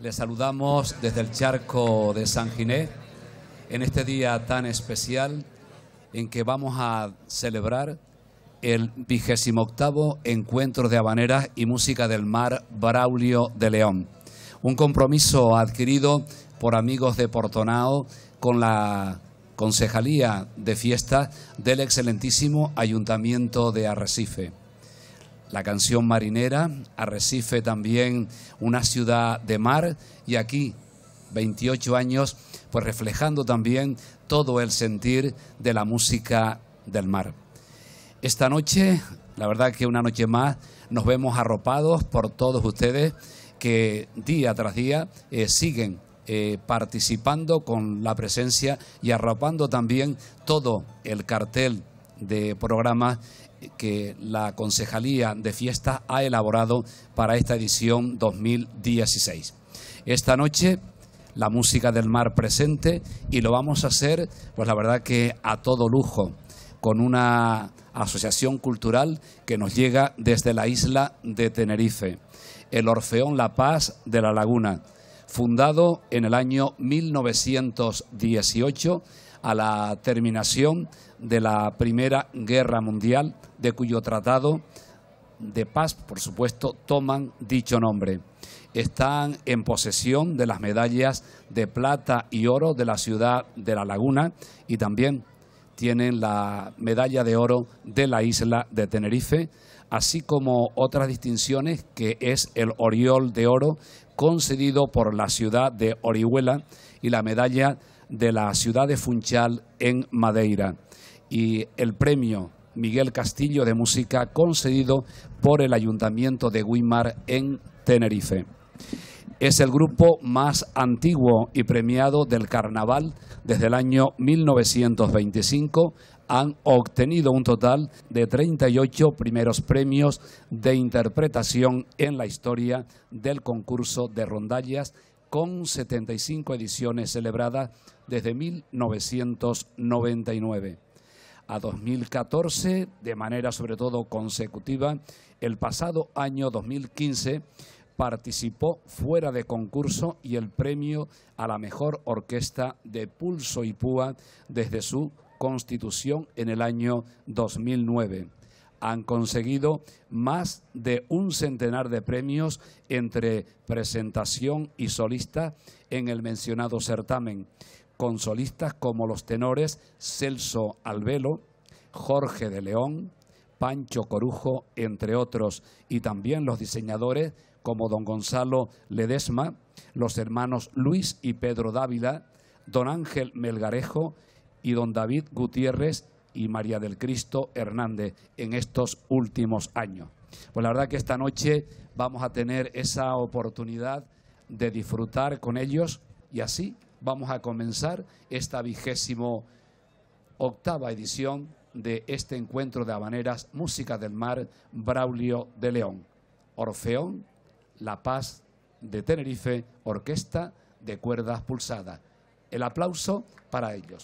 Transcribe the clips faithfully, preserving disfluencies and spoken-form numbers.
Les saludamos desde el Charco de San Ginés en este día tan especial en que vamos a celebrar el vigésimo octavo Encuentro de Habaneras y Música del Mar Braulio de León. Un compromiso adquirido por Amigos de Puerto Nao con la Concejalía de Fiesta del excelentísimo Ayuntamiento de Arrecife. La canción marinera, Arrecife también una ciudad de mar, y aquí veintiocho años pues reflejando también todo el sentir de la música del mar. Esta noche, la verdad que una noche más, nos vemos arropados por todos ustedes que día tras día eh, siguen eh, participando con la presencia y arropando también todo el cartel de programas que la Concejalía de Fiestas ha elaborado para esta edición dos mil dieciséis. Esta noche la música del mar presente, y lo vamos a hacer pues la verdad que a todo lujo, con una asociación cultural que nos llega desde la isla de Tenerife, el Orfeón La Paz de La Laguna, fundado en el año mil novecientos dieciocho a la terminación de la Primera Guerra Mundial, de cuyo tratado de paz, por supuesto, toman dicho nombre. Están en posesión de las medallas de plata y oro de la ciudad de La Laguna, y también tienen la medalla de oro de la isla de Tenerife, así como otras distinciones que es el Oriol de Oro, concedido por la ciudad de Orihuela, y la medalla de la ciudad de Funchal en Madeira, y el premio Miguel Castillo de música concedido por el Ayuntamiento de Guimar en Tenerife. Es el grupo más antiguo y premiado del carnaval. Desde el año mil novecientos veinticinco han obtenido un total de treinta y ocho primeros premios de interpretación en la historia del concurso de rondallas, con setenta y cinco ediciones celebradas desde mil novecientos noventa y nueve. A dos mil catorce, de manera sobre todo consecutiva, el pasado año dos mil quince participó fuera de concurso y el premio a la mejor orquesta de Pulso y Púa desde su constitución en el año dos mil nueve. Han conseguido más de un centenar de premios entre presentación y solista en el mencionado certamen, con solistas como los tenores Celso Albelo, Jorge de León, Pancho Corujo, entre otros, y también los diseñadores como don Gonzalo Ledesma, los hermanos Luis y Pedro Dávila, don Ángel Melgarejo y don David Gutiérrez y María del Cristo Hernández en estos últimos años. Pues la verdad que esta noche vamos a tener esa oportunidad de disfrutar con ellos, y así vamos a comenzar esta vigésimo octava edición de este Encuentro de Habaneras Música del Mar Braulio de León. Orfeón La Paz de Tenerife, orquesta de cuerdas pulsadas. El aplauso para ellos.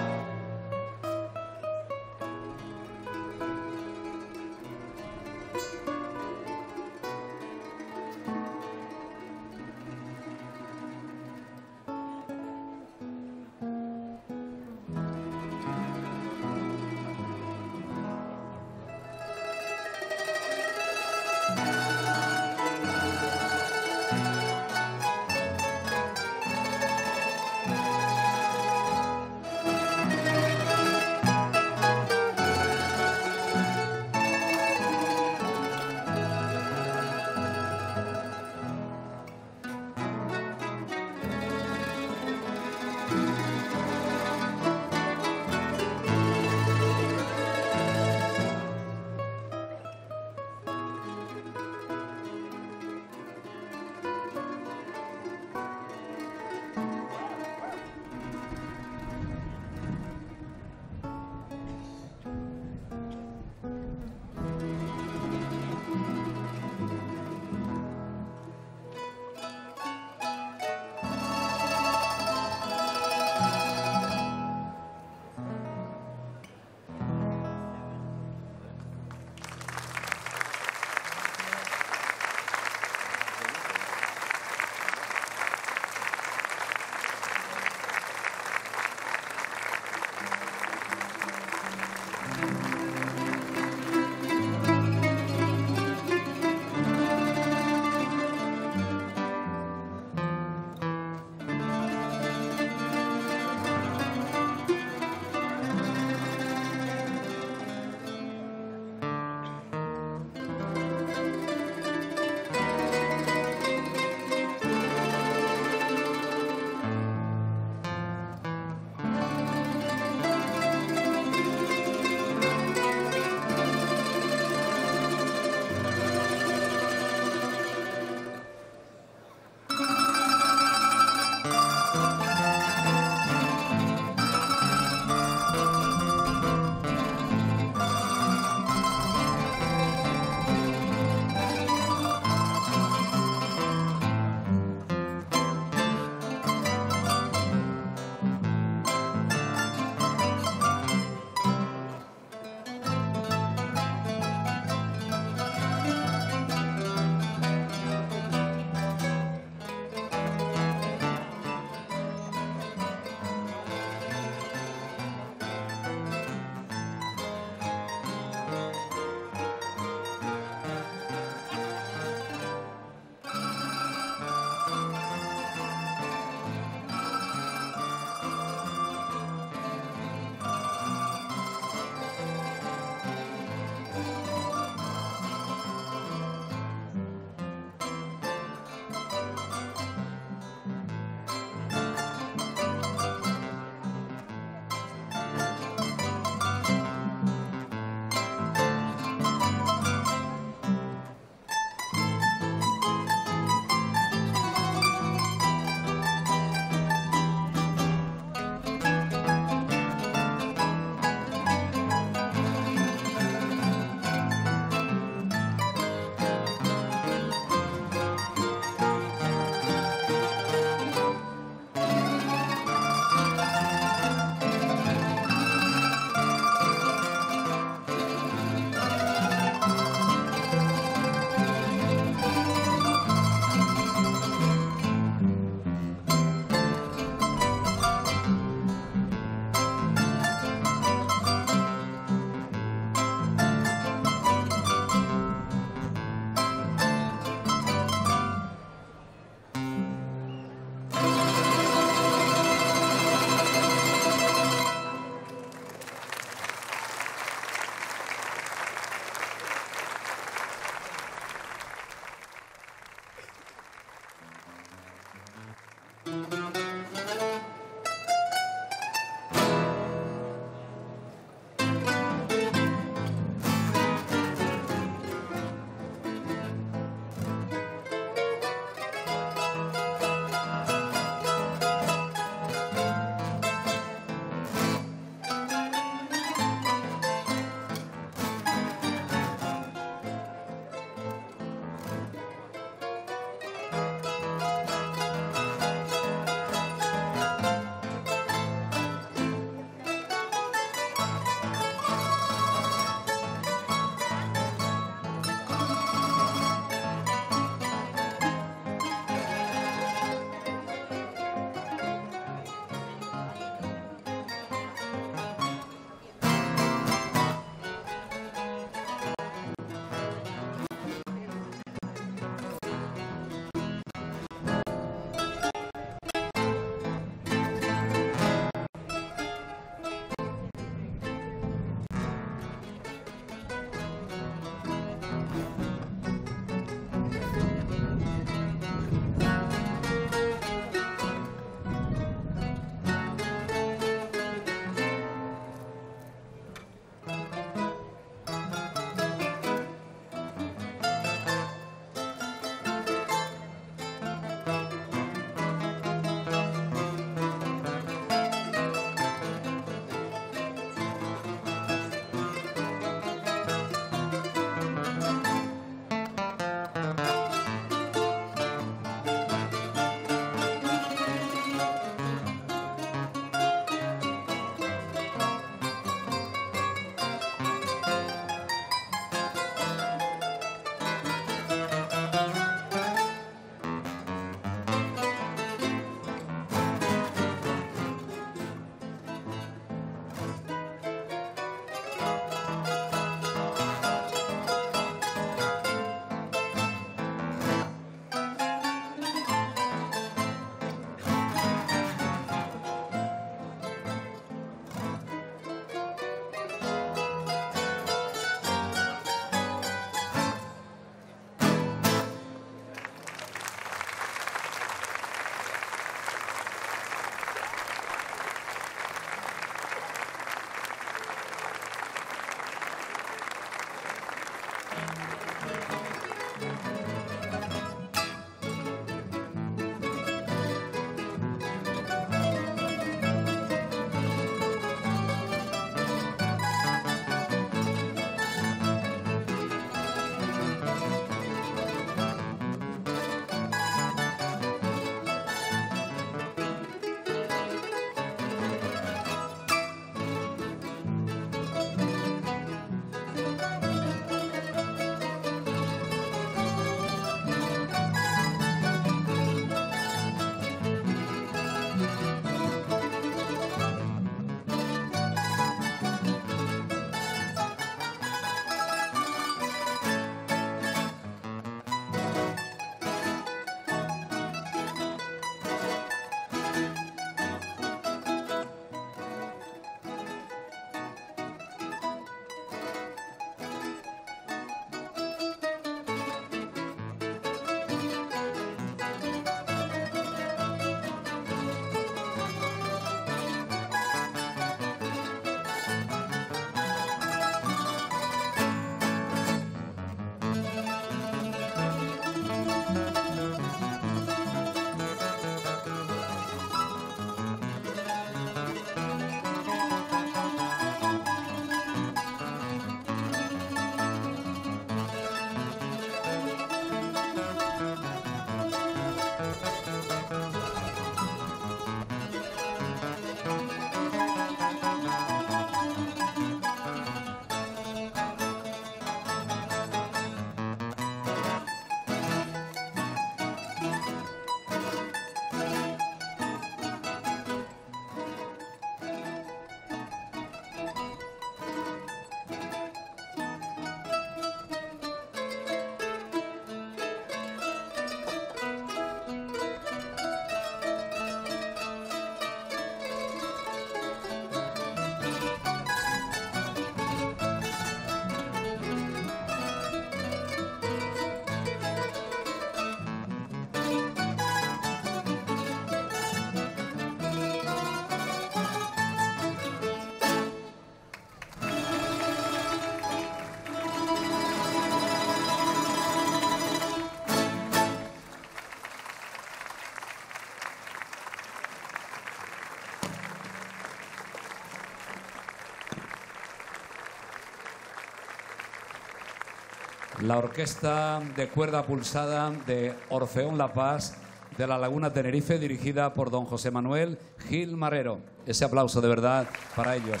la Orquesta de Cuerda Pulsada de Orfeón La Paz de La Laguna, Tenerife, dirigida por don José Manuel Gil Marrero. Ese aplauso de verdad para ellos.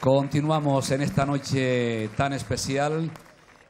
Continuamos en esta noche tan especial,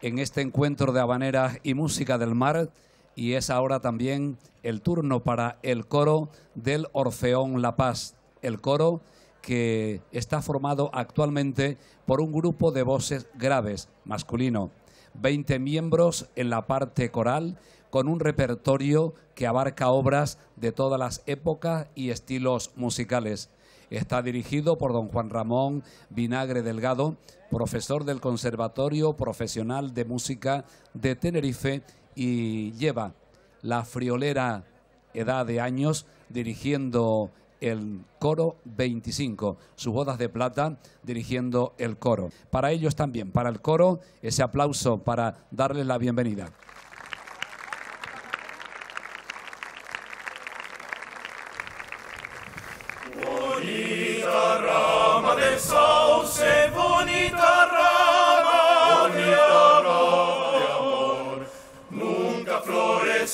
en este encuentro de habaneras y música del mar, y es ahora también el turno para el coro del Orfeón La Paz, el coro que está formado actualmente por un grupo de voces graves, masculino, veinte miembros en la parte coral, con un repertorio que abarca obras de todas las épocas y estilos musicales. Está dirigido por don Juan Ramón Vinagre Delgado, profesor del Conservatorio Profesional de Música de Tenerife, y lleva la friolera edad de años dirigiendo el coro veinticinco, sus bodas de plata dirigiendo el coro. Para ellos también, para el coro, ese aplauso para darles la bienvenida.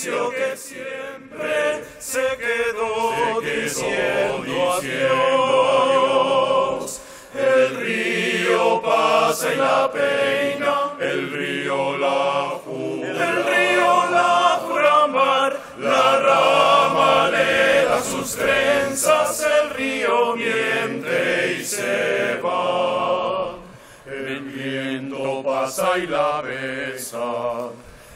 Que siempre se quedó, se quedó diciendo, diciendo adiós. El río pasa y la peina, el río la jura, el río la jura mar, la rama le da sus trenzas, el río miente y se va. El viento pasa y la besa,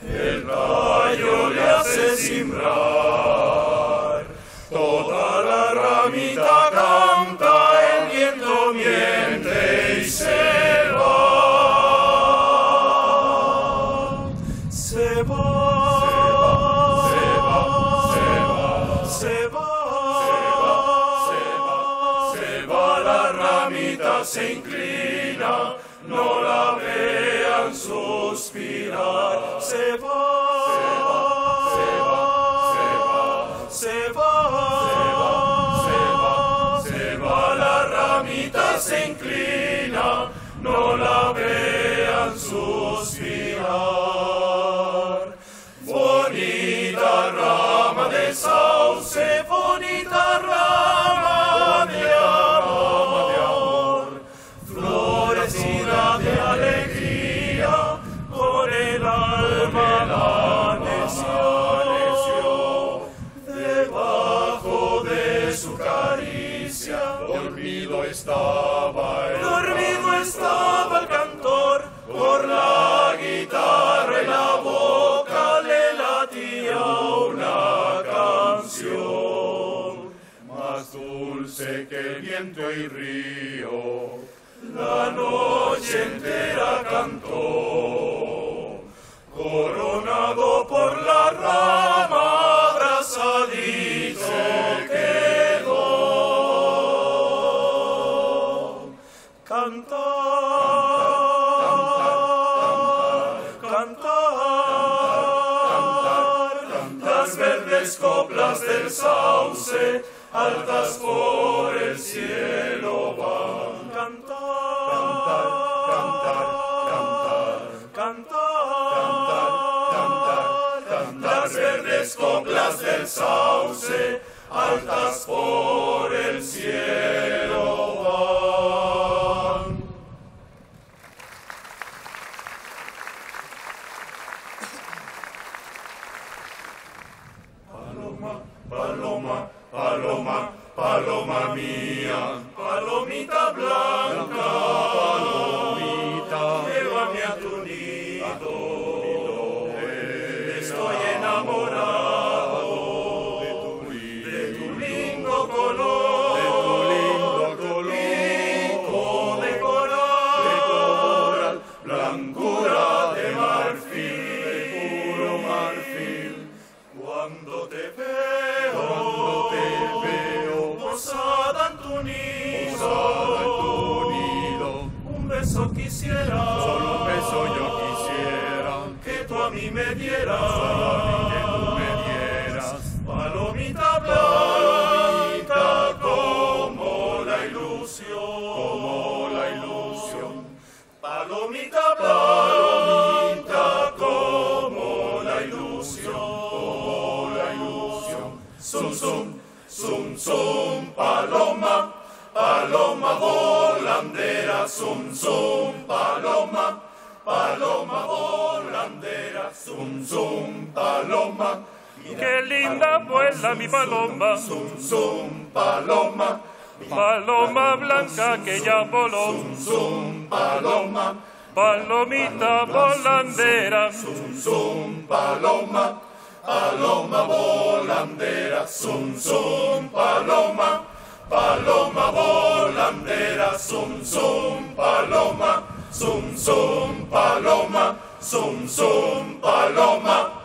el rayo le hace simbrar, toda la ramita canta, el viento miente y se va. Se va, se va, se va, se va, se va, se va, se va, la ramita se inclina, no la vean suspirar. Se va, se va, se va, se va, se va, se va, la ramita se inclina, no la vean suspirar. Bonita rama de sauce, bonita rama de amor, florecida de alegría, con el alma amaneció, debajo de su caricia, dormido estaba el dormido estaba el cantor, por la guitarra en la boca le latía una canción, más dulce que el viento y río, la noche entera cantó. Coronado por la rama, abrazadito quedó. Cantar, cantar, cantar, las verdes coplas del sauce, altas por el cielo van. Cantar, cantar, cantar, cantar. Las verdes coplas del sauce, altas por el cielo van. Paloma, paloma, paloma, paloma mía, palomita blanca, palomita, llévame a tu nido. Estoy enamorado de tu, de tu lindo color, de tu lindo color, pico de coral, de coral, blancura de marfil, de puro marfil. Cuando te veo, cuando te veo, posada en tu nido, posada en tu nido, un beso quisiera, solo un beso yo quisiera, a mí me dieras, solo a mí me dieras, palomita blanca, como la ilusión, como la ilusión. palomita, palomita, como la ilusión, como la ilusión. Zum, zum, zum, zum, paloma, paloma volandera. Zum, zum, paloma, paloma volandera. Zum, zum, paloma. Mira, qué linda vuela mi paloma. Zum, zum, paloma. Paloma blanca que ya voló, zum, zum, paloma, palomita volandera, zum, zum, paloma, paloma volandera, zum, zum, paloma, paloma volandera, zum, zum, paloma, zum, zum, paloma, zum, zum, paloma.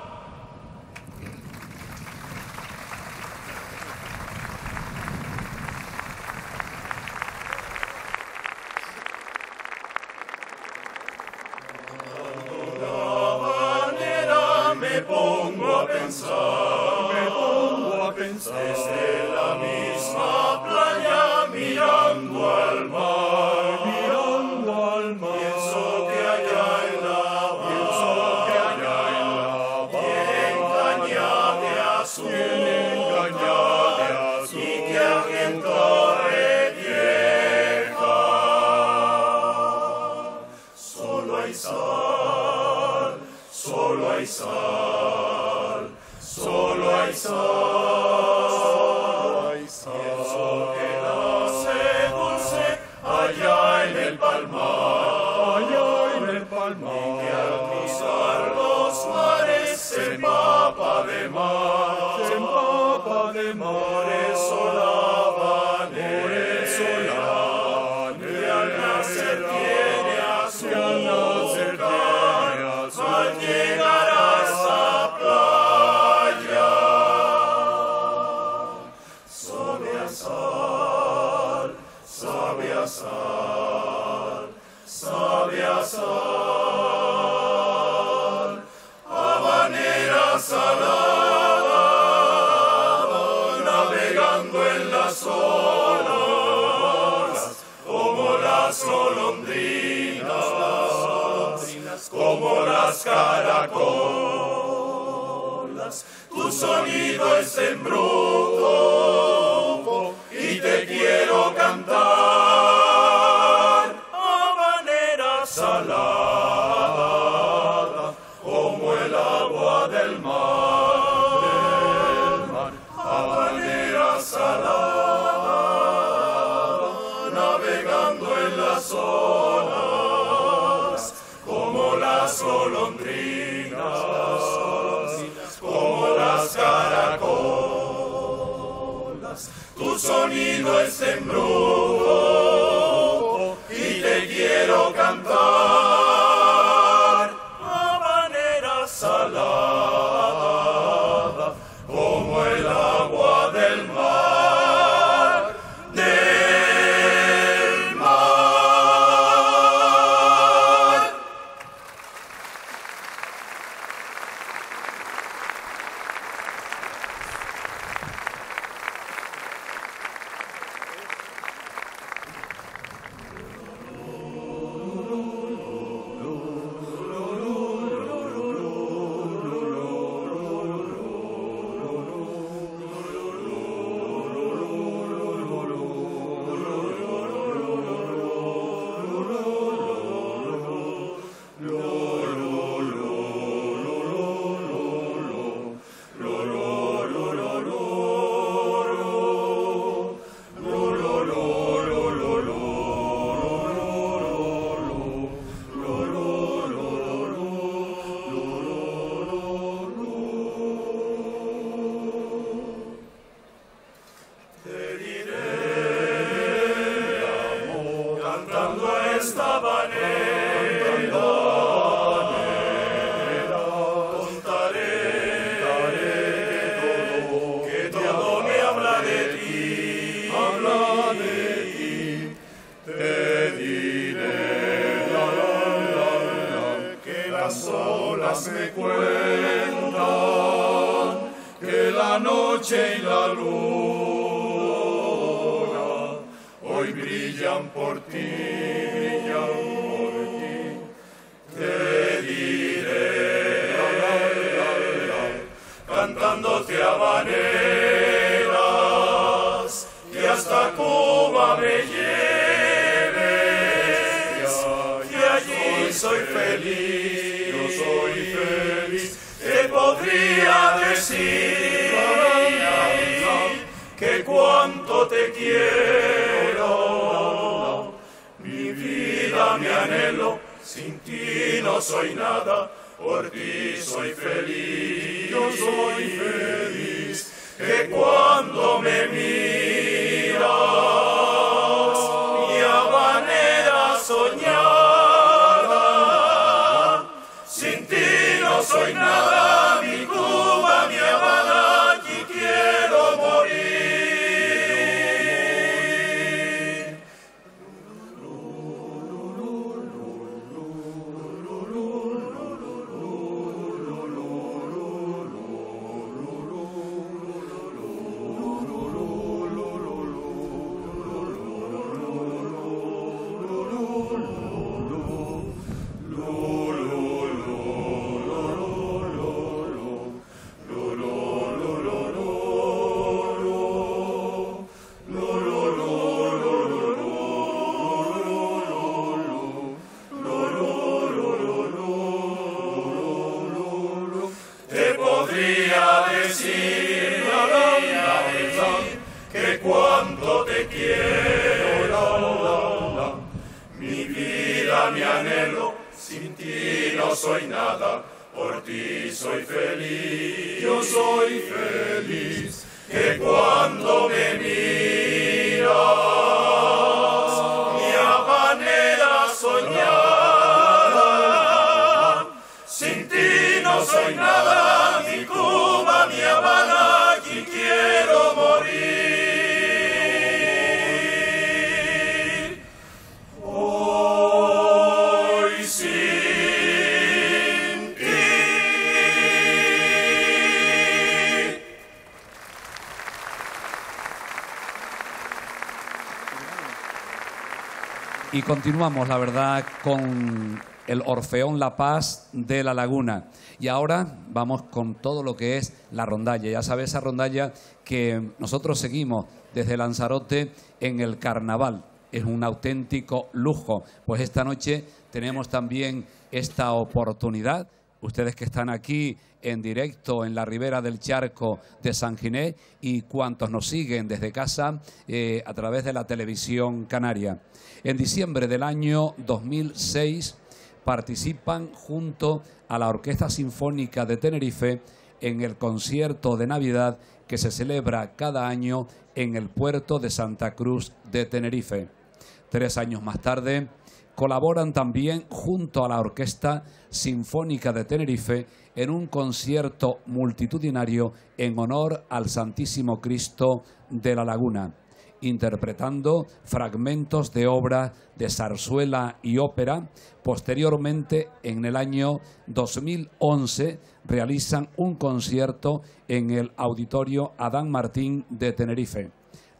Hoy brillan por ti, brillan por ti, habaneras, que hasta Cuba me lleves, que allí soy feliz, yo soy feliz. Te podría decir que cuanto te quiero, mi vida me anhelo, sin ti no soy nada, por ti soy feliz, yo soy feliz, que cuando me miras, mi habanera soñada, sin ti no soy nada, mi Cuba, mi Habana, aquí quiero morir. Y continuamos, la verdad, con el Orfeón La Paz de La Laguna. Y ahora vamos con todo lo que es la rondalla. Ya sabes, esa rondalla que nosotros seguimos desde Lanzarote en el carnaval. Es un auténtico lujo. Pues esta noche tenemos también esta oportunidad. Ustedes que están aquí en directo en la Ribera del Charco de San Ginés y cuantos nos siguen desde casa eh, a través de la Televisión Canaria. En diciembre del año dos mil seis participan junto a la Orquesta Sinfónica de Tenerife en el concierto de Navidad que se celebra cada año en el puerto de Santa Cruz de Tenerife. Tres años más tarde colaboran también junto a la Orquesta Sinfónica de Tenerife en un concierto multitudinario en honor al Santísimo Cristo de La Laguna, interpretando fragmentos de obras de zarzuela y ópera. Posteriormente, en el año dos mil once, realizan un concierto en el Auditorio Adán Martín de Tenerife,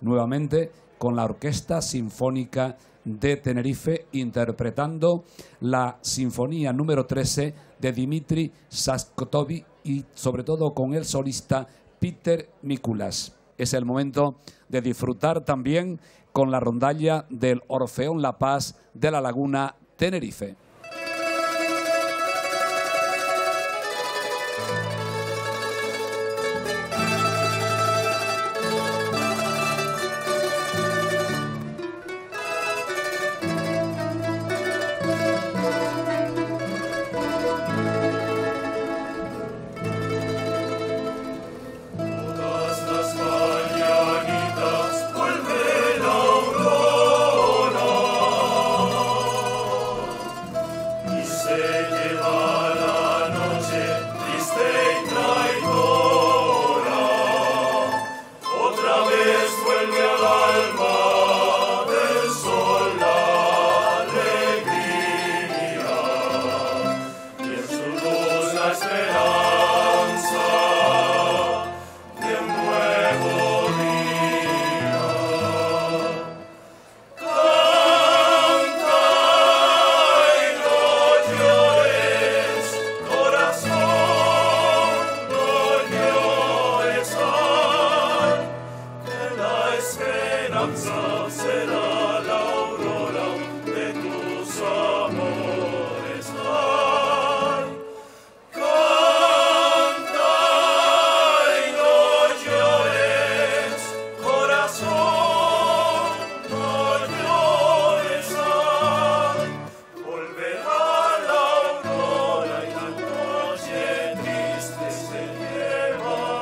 nuevamente con la Orquesta Sinfónica de Tenerife, interpretando la Sinfonía número trece de Dimitri Shastakovich y sobre todo con el solista Peter Mikuláš. Es el momento de disfrutar también con la rondalla del Orfeón La Paz de La Laguna, Tenerife. será la aurora de tus amores. Ay, canta y no llores, corazón, no llores. Ay, volverá la aurora y la noche triste se llevará.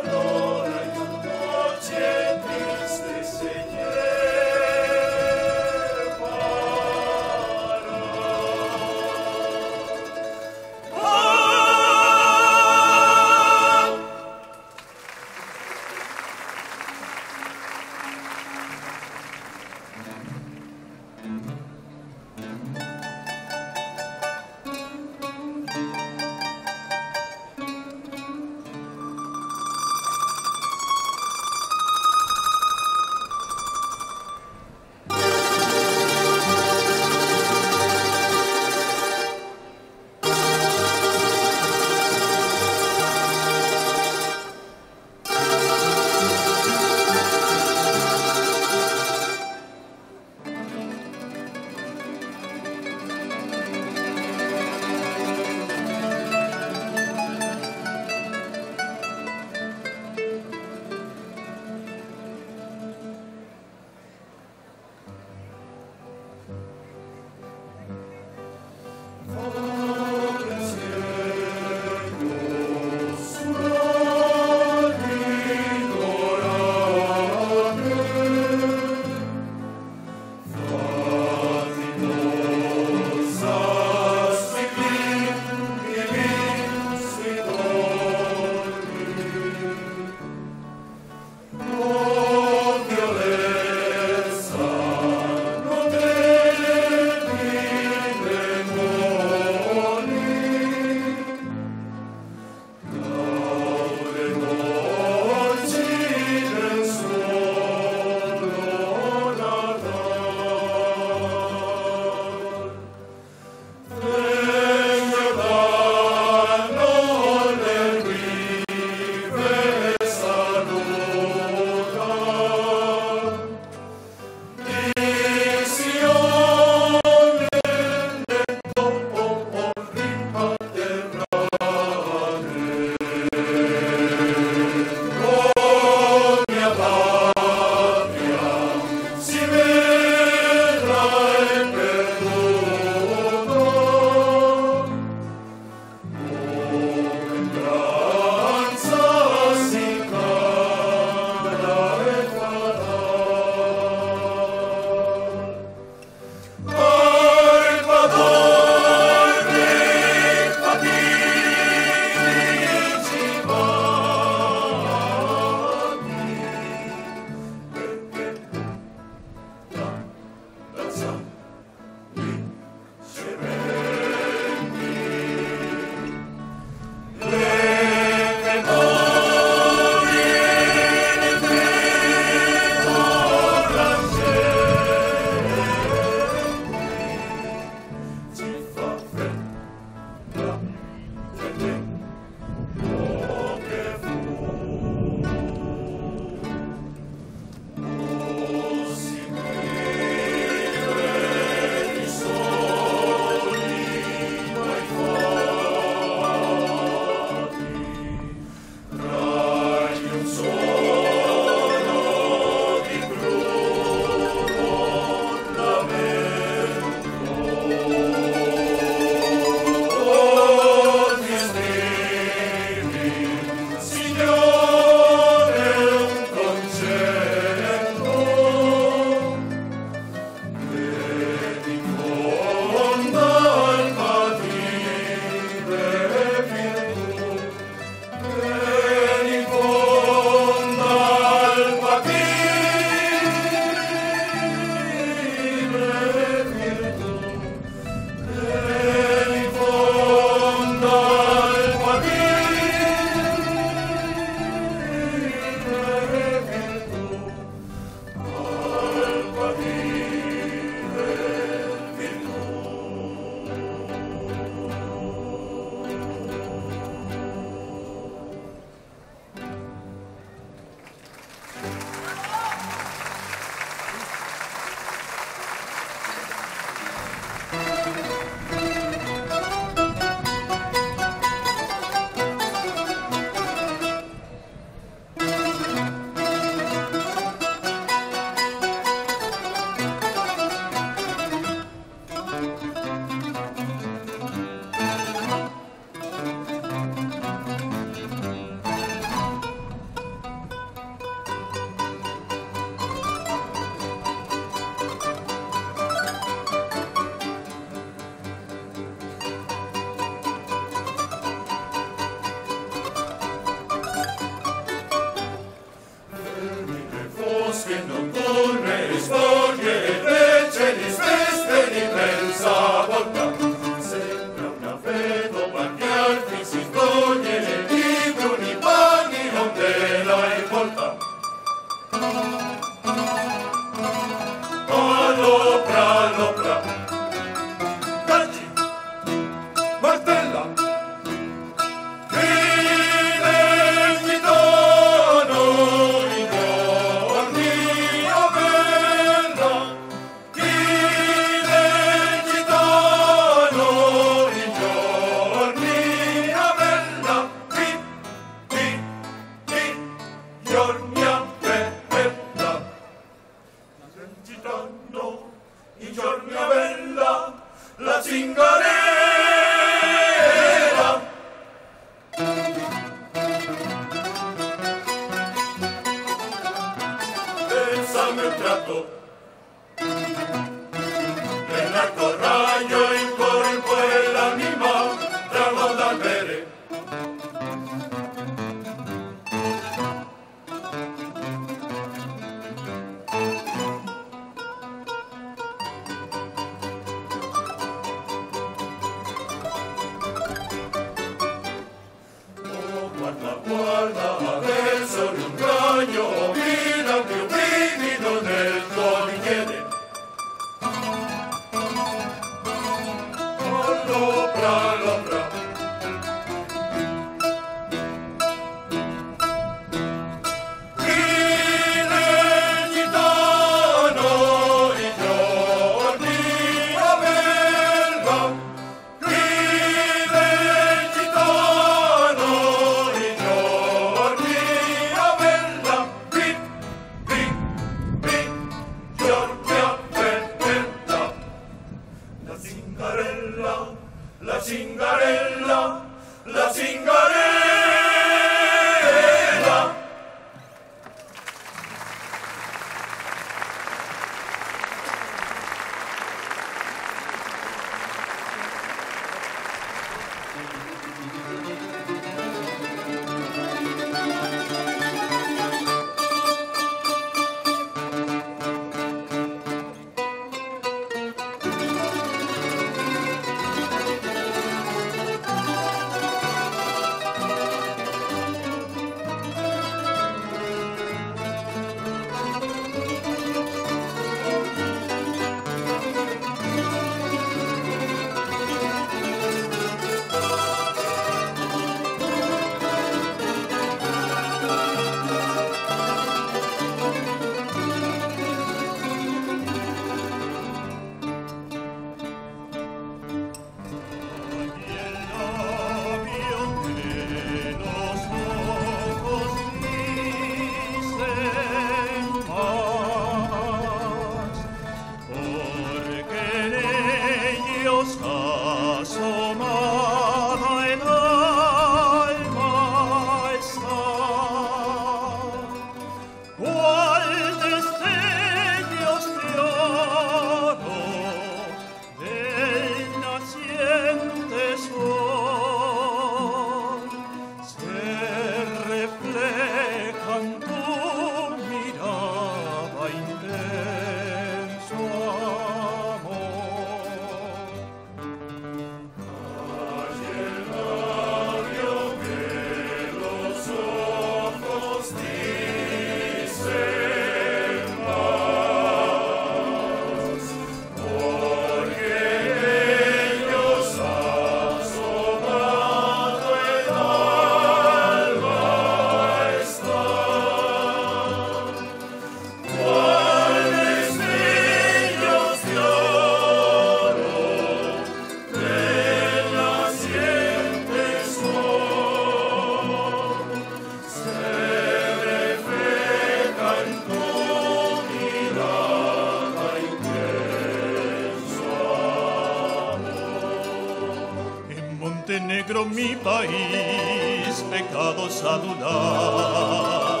Mi país, pecados adular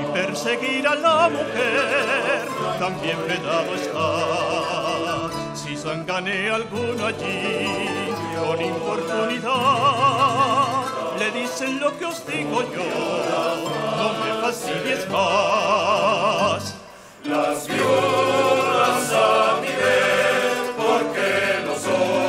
y perseguir a la mujer, también vedado está. Si sangane alguno allí con importunidad, le dicen lo que os digo yo, no me fastidies más. Las viudas a mi vez, porque no son. Sí.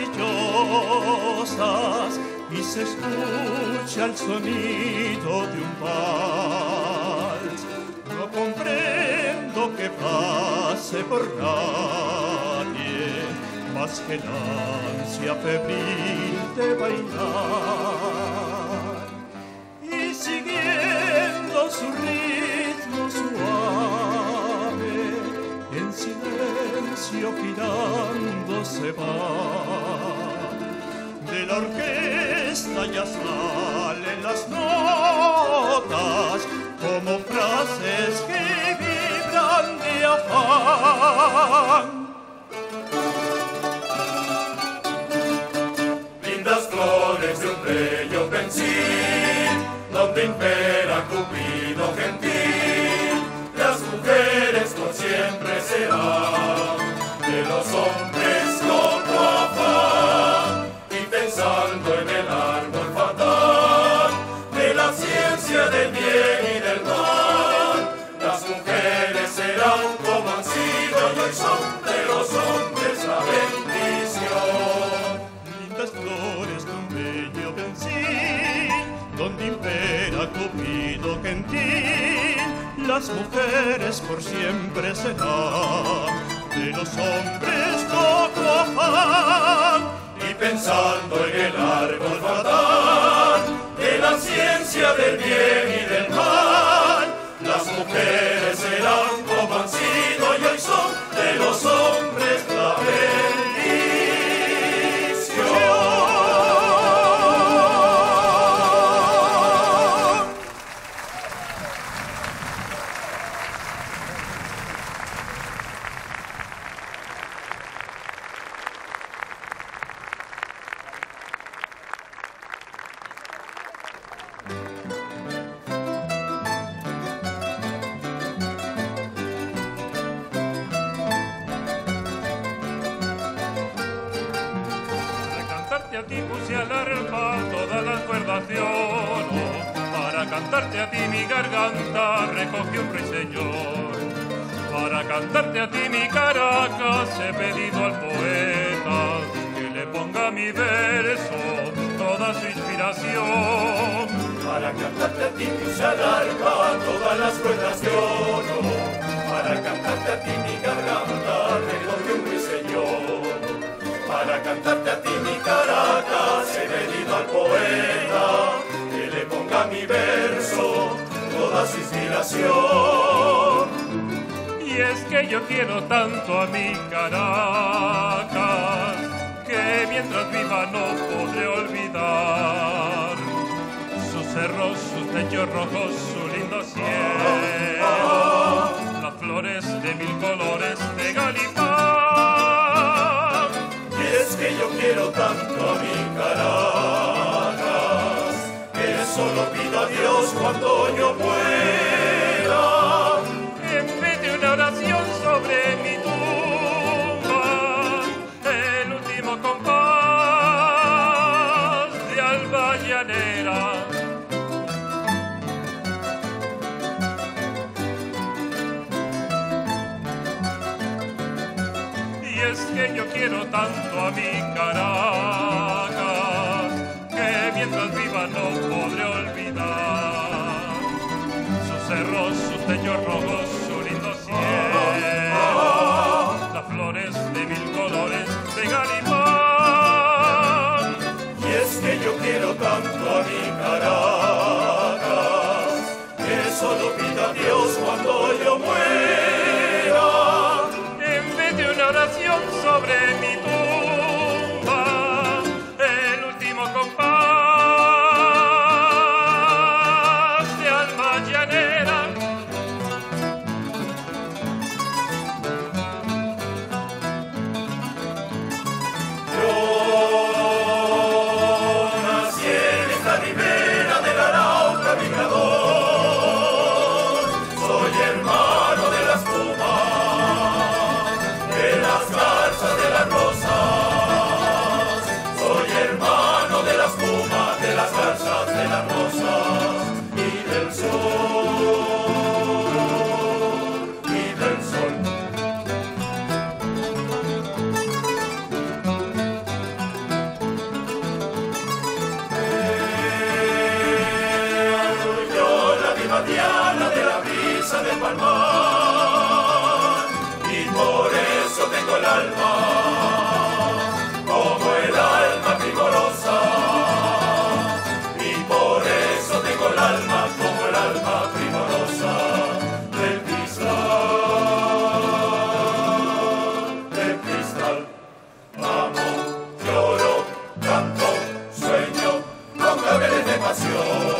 maravillosas y se escucha el sonido de un vals. No comprendo que pase por nadie más que la ansia febril de bailar. Y siguiendo su ritmo suave, en silencio girando se va. De la orquesta ya salen las notas como frases que vibran de afán. Lindas flores de un bello pensil, donde impera Cupido gentil, las mujeres por siempre serán de los hombres como afán. Pensando en el árbol fatal de la ciencia del bien y del mal, las mujeres serán como han sido y hoy son de los hombres la bendición. Lindas flores de un bello pensil, donde impera Cupido gentil, las mujeres por siempre serán de los hombres poco afán. Pensando en el árbol fatal de la ciencia del bien y del mal, las mujeres serán como han sido y hoy son de los hombres la bendición. Para cantarte a ti mi garganta recogió un ruiseñor. Para cantarte a ti mi Caracas he pedido al poeta que le ponga a mi verso toda su inspiración. Para cantarte a ti mi Charalpa, todas las cuerdas de oro. Para cantarte a ti mi garganta recogió un ruiseñor. Para cantarte a ti mi Caracas he pedido al poeta a mi verso toda su inspiración. Y es que yo quiero tanto a mi Caracas que mientras viva no podré olvidar sus cerros, sus techos rojos, su lindo cielo, las flores de mil colores de Galipán. Y es que yo quiero tanto a mi Caracas, solo pido a Dios cuando yo muera, en vez de una oración sobre mi tumba, el último compás de alba llanera. Y es que yo quiero tanto a mi Caracas que mientras viva no podré olvidar sus cerros, sus techos rojos, su lindo cielo, las flores de mil colores de Galimán. Y es que yo quiero tanto a mi Caracas que solo pido a Dios cuando yo muera, en vez de una oración sobre mi tumba, el último compás de la Ribera del Arauca, vibrador. selva diana de la brisa del palmar, y por eso tengo el alma como el alma primorosa, y por eso tengo el alma como el alma primorosa del cristal, del cristal. Amo, lloro, canto, sueño con claveles de pasión.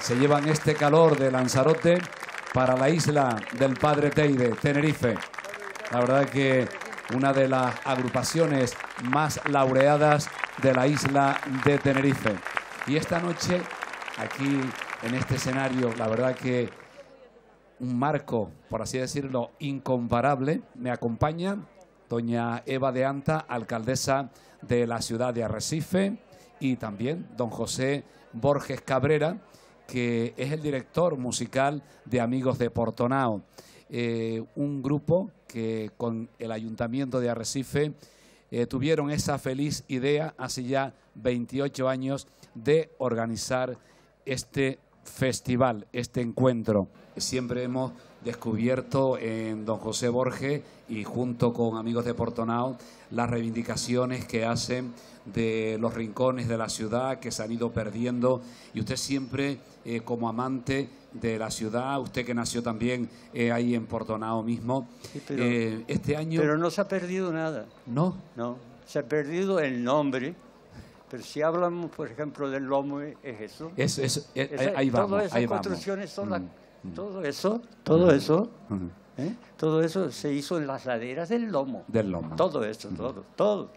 Se llevan este calor de Lanzarote para la isla del Padre Teide, Tenerife. La verdad que una de las agrupaciones más laureadas de la isla de Tenerife. Y esta noche, aquí en este escenario, la verdad que un marco, por así decirlo, incomparable, me acompaña doña Eva de Anta, alcaldesa de la ciudad de Arrecife, y también don José Borges Cabrera, que es el director musical de Amigos de Puerto Nao, eh, un grupo que con el Ayuntamiento de Arrecife eh, tuvieron esa feliz idea hace ya veintiocho años de organizar este festival, este encuentro. Siempre hemos descubierto en don José Borges y junto con Amigos de Puerto Nao las reivindicaciones que hacen de los rincones de la ciudad que se han ido perdiendo, y usted siempre eh, como amante de la ciudad, usted que nació también eh, ahí en Puerto Nao mismo, sí, pero, eh, este año... Pero no se ha perdido nada. ¿No? No, se ha perdido el nombre. Pero si hablamos, por ejemplo, del Lomo, es eso. Eso, eso es, Esa, ahí vamos, todas esas ahí construcciones vamos. Son las, mm. Todo eso, todo mm. eso, mm. ¿eh? Todo eso se hizo en las laderas del Lomo. Del Lomo. Todo eso, mm. todo, todo.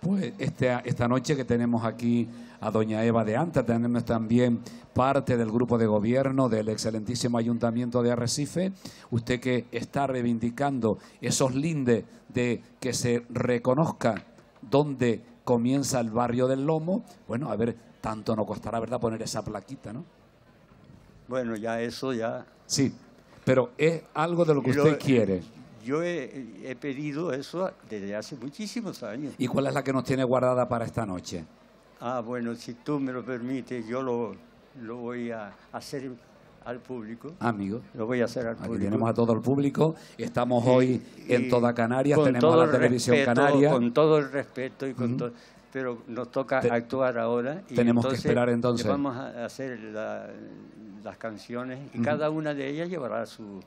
Pues este, esta noche que tenemos aquí a doña Eva de Anta, tenemos también parte del grupo de gobierno del excelentísimo Ayuntamiento de Arrecife, usted que está reivindicando esos lindes de que se reconozca dónde comienza el barrio del Lomo. Bueno, a ver, tanto nos costará, ¿verdad?, poner esa plaquita, ¿no? Bueno, ya eso ya... Sí, pero es algo de lo que yo, usted quiere. Yo he, he pedido eso desde hace muchísimos años. ¿Y cuál es la que nos tiene guardada para esta noche? Ah, bueno, si tú me lo permites, yo lo, lo voy a hacer... al público. Amigo. Lo voy a hacer al público. Aquí tenemos a todo el público. Estamos y, hoy en y, toda Canarias. Tenemos a la televisión canaria. Con todo el respeto y con uh-huh. todo... Pero nos toca Te, actuar ahora. Y tenemos entonces, que esperar entonces. Vamos a hacer la, las canciones y uh-huh. cada una de ellas llevará su...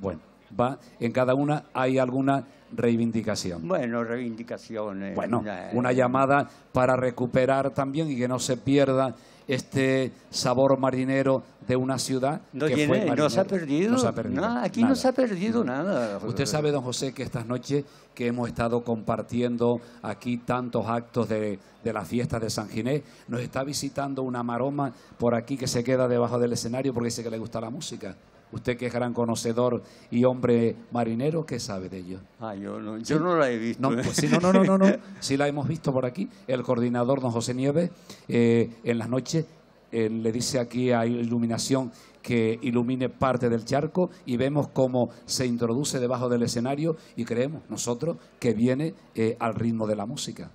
Bueno, va. En cada una hay alguna reivindicación. Bueno, reivindicaciones. Bueno, una, una llamada para recuperar también y que no se pierda este sabor marinero de una ciudad no, que fue marinero. No se ha perdido, no se ha perdido no, aquí nada. No se ha perdido no. nada. Usted sabe, don José, que estas noches que hemos estado compartiendo aquí tantos actos de, de las fiestas de San Ginés, nos está visitando una maroma por aquí que se queda debajo del escenario porque dice que le gusta la música. Usted que es gran conocedor y hombre marinero, ¿qué sabe de ello? Ah, yo no, yo ¿Sí? no la he visto. No, pues, sí, no, no, no, no, no. Sí la hemos visto por aquí. El coordinador, don José Nieves, eh, en las noches eh, le dice aquí a Iluminación que ilumine parte del charco y vemos cómo se introduce debajo del escenario y creemos nosotros que viene eh, al ritmo de la música.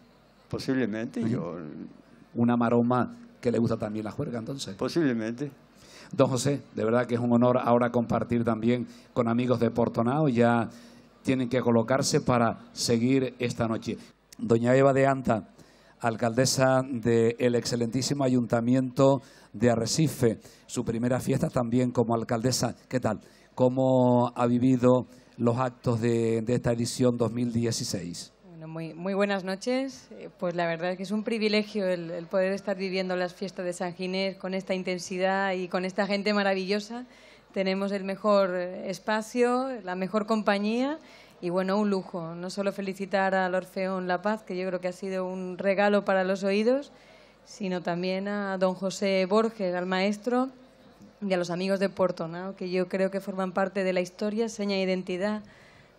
Posiblemente. ¿Sí? yo Una maroma que le gusta también la juerga, entonces. Posiblemente. Don José, de verdad que es un honor ahora compartir también con Amigos de Puerto Nao. Ya tienen que colocarse para seguir esta noche. Doña Eva de Anta, alcaldesa del excelentísimo Ayuntamiento de Arrecife, su primera fiesta también como alcaldesa. ¿Qué tal? ¿Cómo ha vivido los actos de, de esta edición dos mil dieciséis? Bueno, muy, muy buenas noches. Pues la verdad es que es un privilegio el, el poder estar viviendo las fiestas de San Ginés con esta intensidad y con esta gente maravillosa. Tenemos el mejor espacio, la mejor compañía y bueno, un lujo. No solo felicitar al Orfeón La Paz, que yo creo que ha sido un regalo para los oídos, sino también a don José Borges, al maestro, y a los Amigos de Puerto Nao, que yo creo que forman parte de la historia, seña de identidad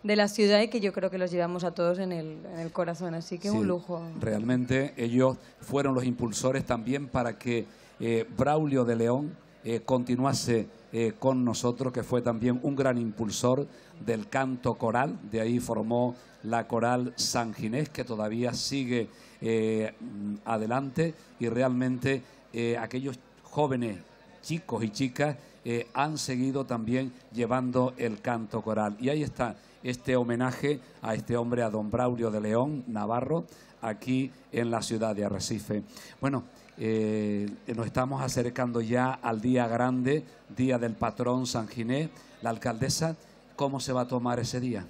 de la ciudad y que yo creo que los llevamos a todos en el, en el corazón, así que sí, un lujo. Realmente ellos fueron los impulsores también para que eh, Braulio de León eh, continuase eh, con nosotros, que fue también un gran impulsor del canto coral, de ahí formó la coral San Ginés, que todavía sigue eh, adelante y realmente eh, aquellos jóvenes chicos y chicas eh, han seguido también llevando el canto coral y ahí está este homenaje a este hombre, a don Braulio de León Navarro, aquí en la ciudad de Arrecife. Bueno, eh, nos estamos acercando ya al día grande, día del patrón San Ginés. La alcaldesa, ¿cómo se va a tomar ese día?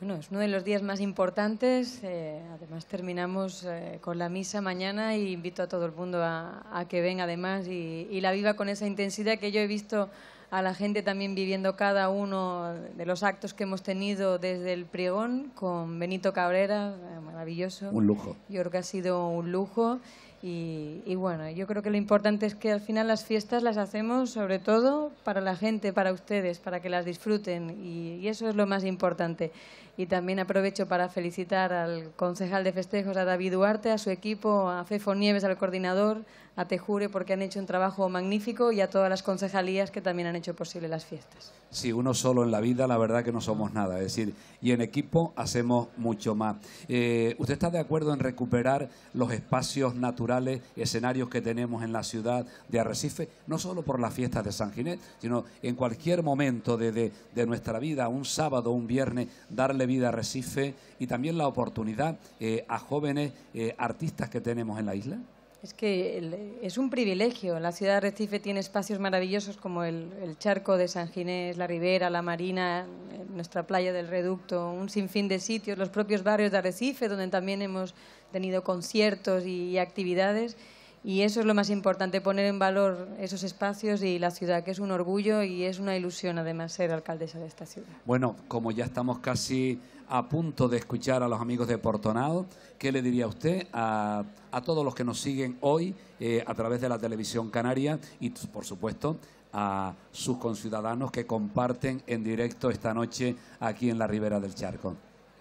Bueno, es uno de los días más importantes. Eh, además, terminamos eh, con la misa mañana y invito a todo el mundo a, a que venga, además, y, y la viva con esa intensidad que yo he visto a la gente también viviendo cada uno de los actos que hemos tenido desde el Priegón con Benito Cabrera, maravilloso. Un lujo. Yo creo que ha sido un lujo y, y bueno, yo creo que lo importante es que al final las fiestas las hacemos sobre todo para la gente, para ustedes, para que las disfruten y, y eso es lo más importante. Y también aprovecho para felicitar al concejal de festejos, a David Duarte, a su equipo, a Fefo Nieves, al coordinador, a Tejure porque han hecho un trabajo magnífico y a todas las concejalías que también han hecho posible las fiestas. Si uno solo en la vida, la verdad que no somos nada, es decir, y en equipo hacemos mucho más. Eh, ¿Usted está de acuerdo en recuperar los espacios naturales, escenarios que tenemos en la ciudad de Arrecife, no solo por las fiestas de San Ginés, sino en cualquier momento de, de, de nuestra vida, un sábado, un viernes, darle vida a Arrecife y también la oportunidad eh, a jóvenes eh, artistas que tenemos en la isla? Es que es un privilegio. La ciudad de Arrecife tiene espacios maravillosos como el, el Charco de San Ginés, la Ribera, la Marina, nuestra playa del Reducto, un sinfín de sitios, los propios barrios de Arrecife, donde también hemos tenido conciertos y actividades. Y eso es lo más importante, poner en valor esos espacios y la ciudad, que es un orgullo y es una ilusión además ser alcaldesa de esta ciudad. Bueno, como ya estamos casi a punto de escuchar a los amigos de Puerto Nao, ¿qué le diría usted a, a todos los que nos siguen hoy eh, a través de la televisión canaria y, por supuesto, a sus conciudadanos que comparten en directo esta noche aquí en la Ribera del Charco?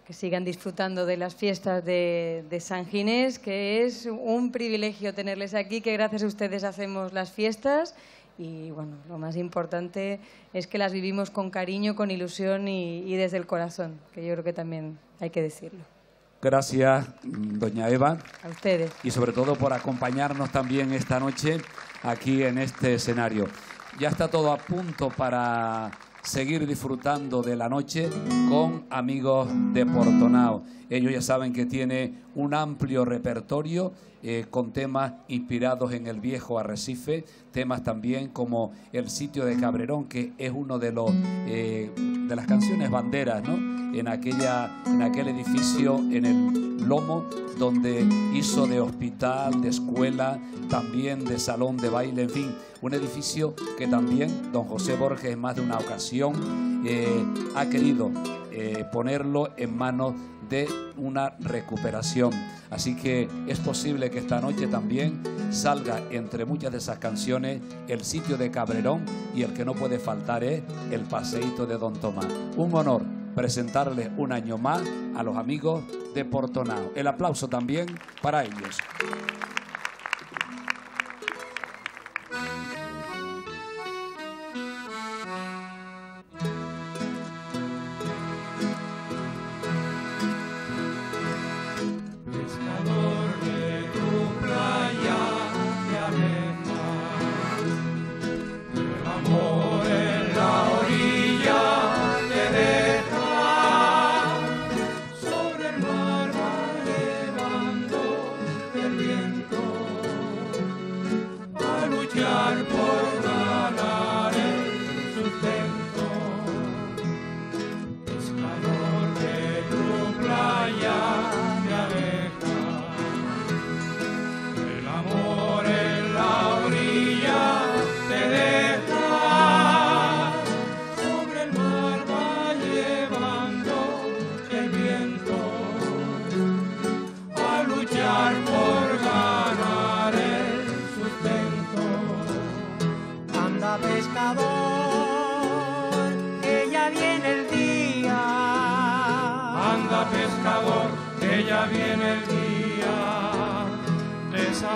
Que sigan disfrutando de las fiestas de, de San Ginés, que es un privilegio tenerles aquí, que gracias a ustedes hacemos las fiestas y, bueno, lo más importante es que las vivimos con cariño, con ilusión y, y desde el corazón, que yo creo que también hay que decirlo. Gracias, doña Eva. A ustedes. Y sobre todo por acompañarnos también esta noche aquí en este escenario. Ya está todo a punto para seguir disfrutando de la noche con Amigos de Puerto Nao. Ellos ya saben que tiene un amplio repertorio eh, con temas inspirados en el viejo Arrecife, temas también como el sitio de Cabrerón, que es uno de los eh, de las canciones banderas, ¿no? En aquella, en aquel edificio en el Lomo, donde hizo de hospital, de escuela, también de salón de baile, en fin, un edificio que también don José Borges en más de una ocasión eh, ha querido eh, ponerlo en manos de una recuperación. Así que es posible que esta noche también salga entre muchas de esas canciones el sitio de Cabrerón, y el que no puede faltar es el paseíto de don Tomás. Un honor presentarles un año más a los amigos de Puerto Nao. El aplauso también para ellos.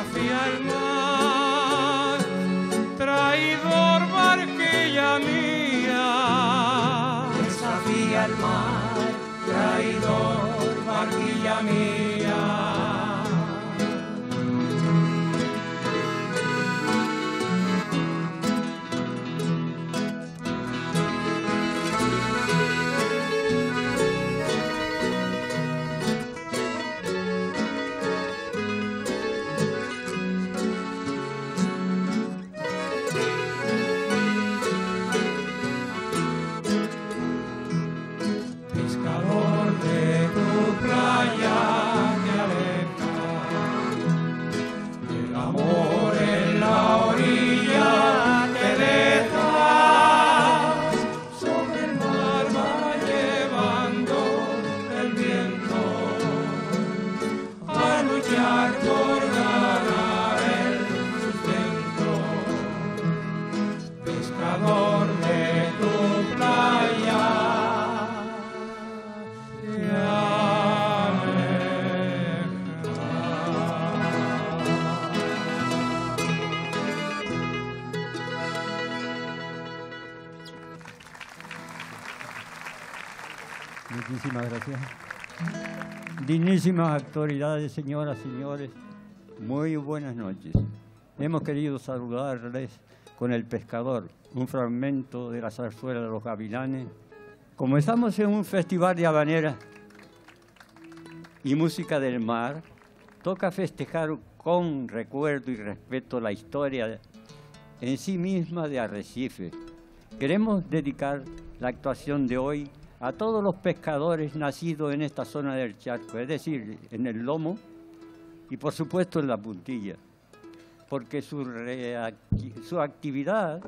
Pescador de tu playa, Muchísimas gracias. Dignísimas autoridades, señoras, señores, muy buenas noches. Hemos querido saludarles con El Pescador, un fragmento de la zarzuela de los gavilanes. Comenzamos en un festival de habaneras y música del mar. Toca festejar con recuerdo y respeto la historia en sí misma de Arrecife. Queremos dedicar la actuación de hoy a todos los pescadores nacidos en esta zona del charco, es decir, en el Lomo y por supuesto en la Puntilla, porque su, su actividad,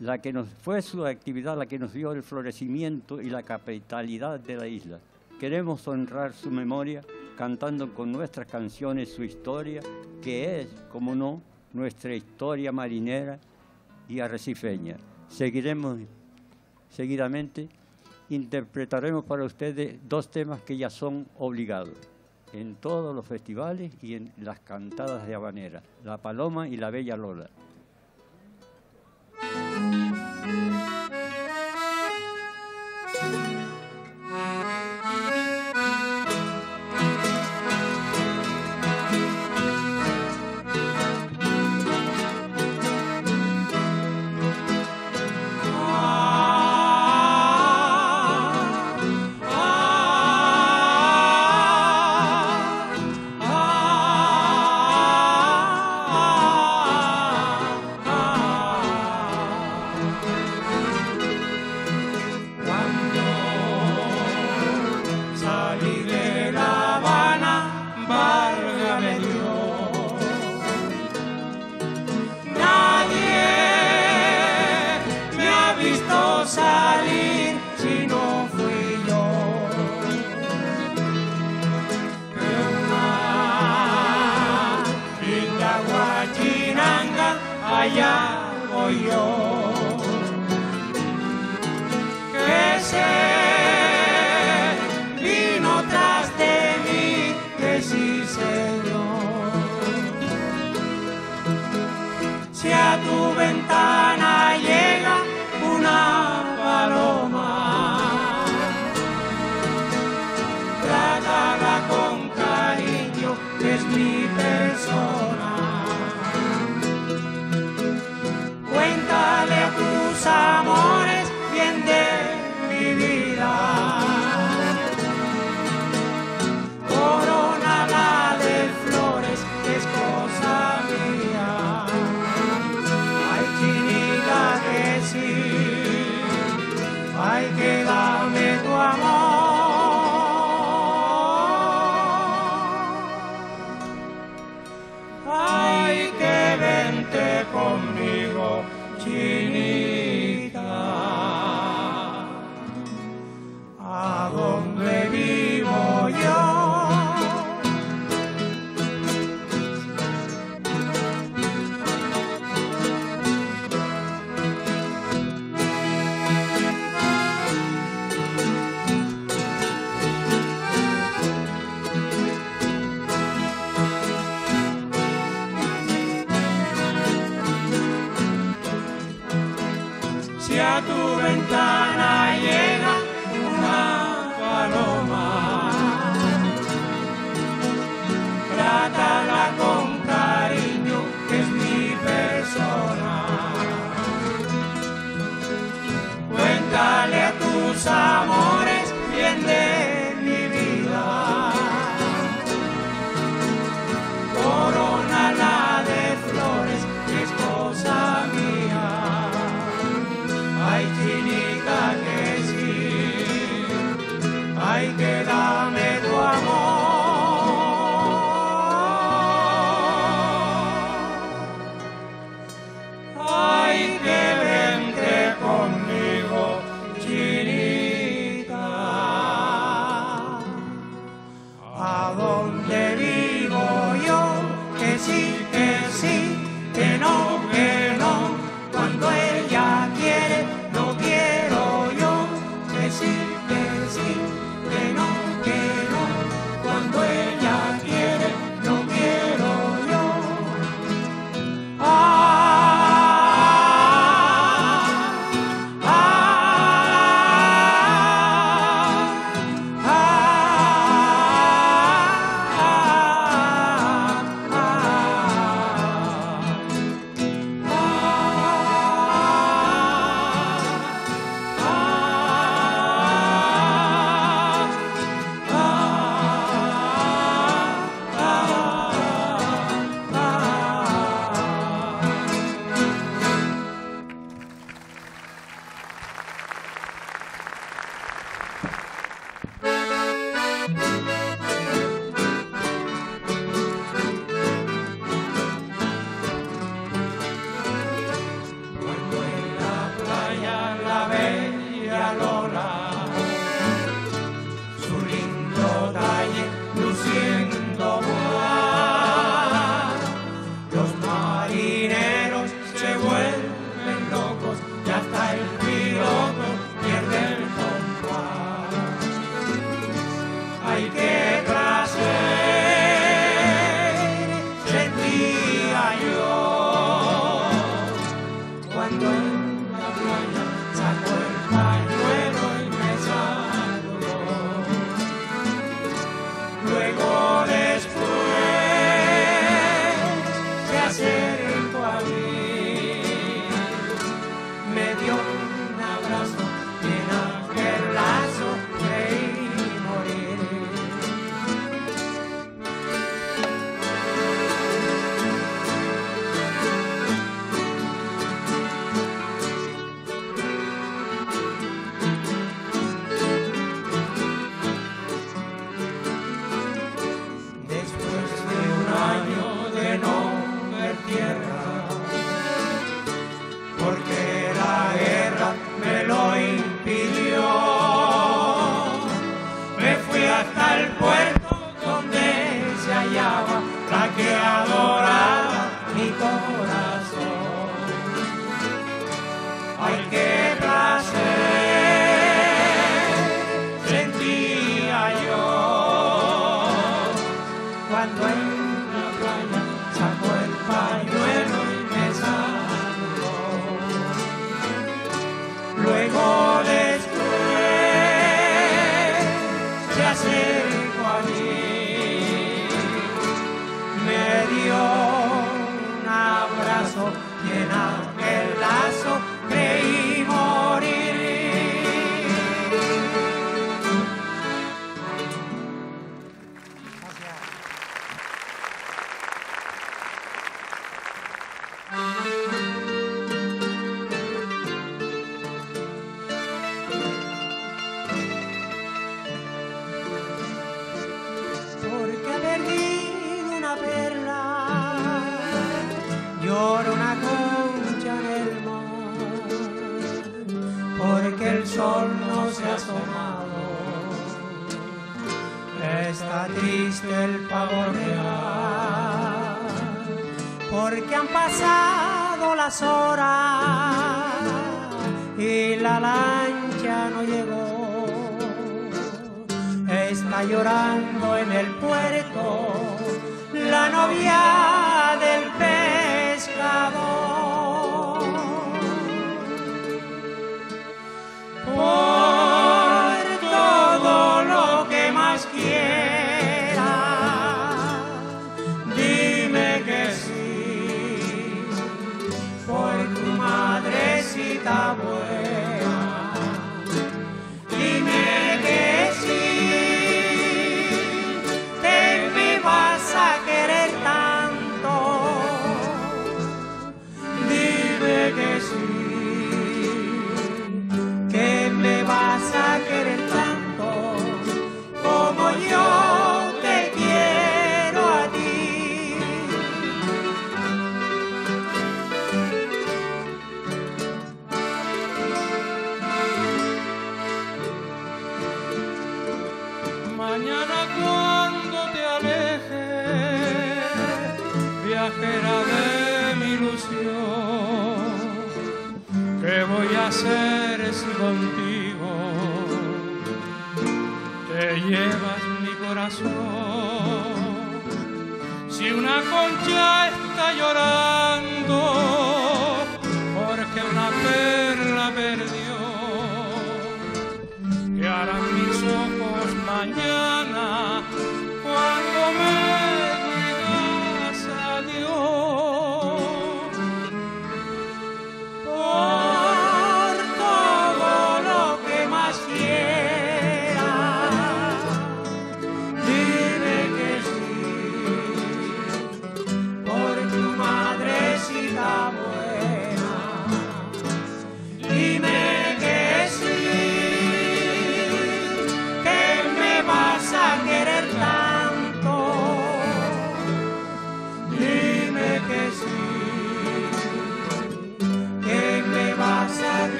la que nos, fue su actividad la que nos dio el florecimiento y la capitalidad de la isla. Queremos honrar su memoria cantando con nuestras canciones su historia, que es, como no, nuestra historia marinera y arrecifeña. Seguiremos, seguidamente, interpretaremos para ustedes dos temas que ya son obligados en todos los festivales y en las cantadas de habanera, La Paloma y La Bella Lola. Que sí, que sí, que no. ¡Gracias!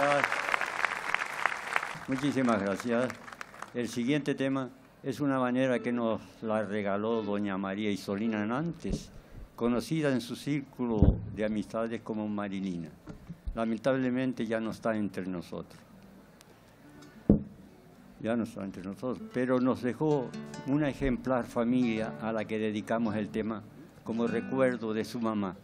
Gracias. Muchísimas gracias. El siguiente tema es una habanera que nos la regaló doña María Isolina Nantes, conocida en su círculo de amistades como Marilina. Lamentablemente ya no está entre nosotros. Ya no está entre nosotros, pero nos dejó una ejemplar familia a la que dedicamos el tema como recuerdo de su mamá.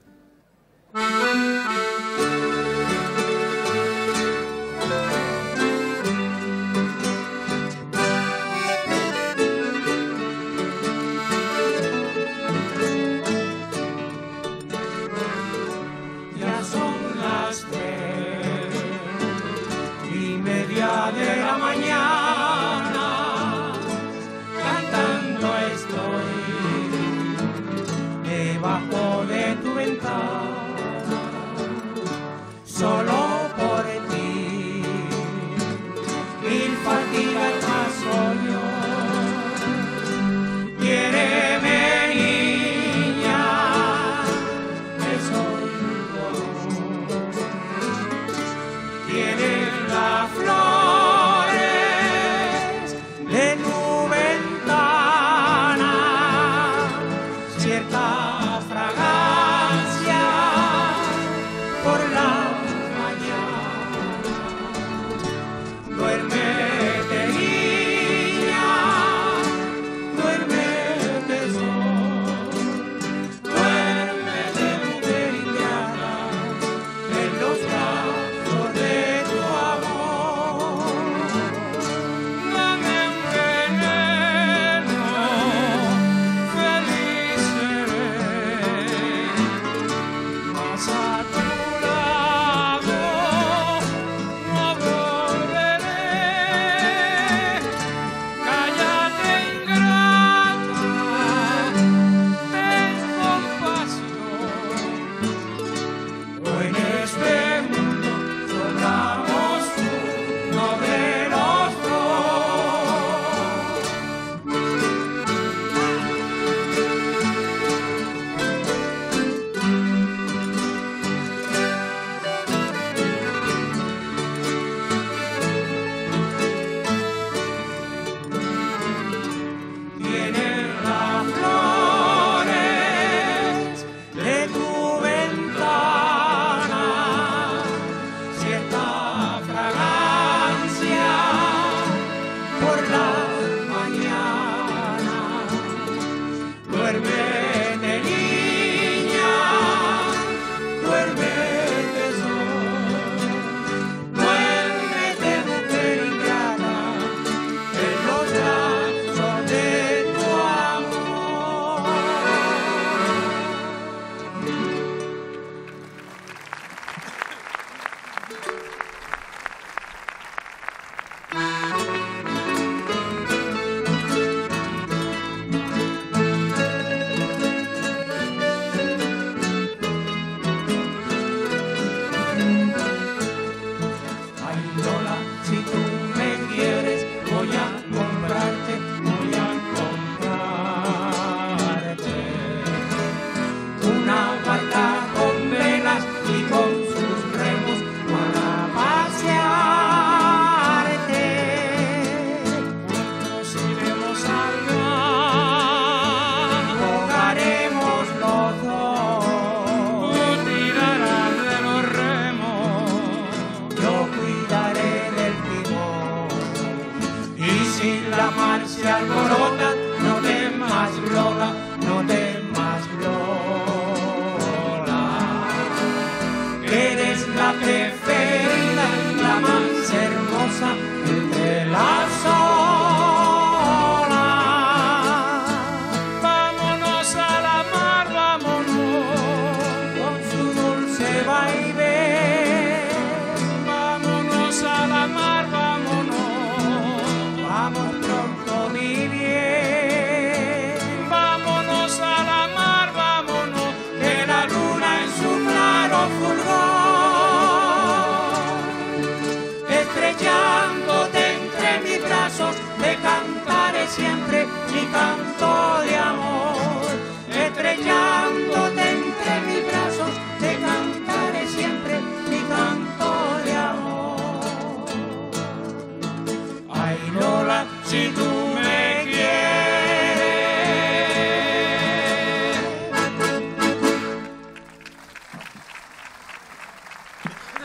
si tú me quieres.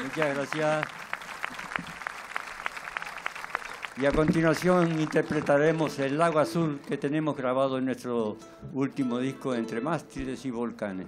Muchas gracias. Y a continuación interpretaremos El Lago Azul, que tenemos grabado en nuestro último disco, Entre Mástiles y Volcanes.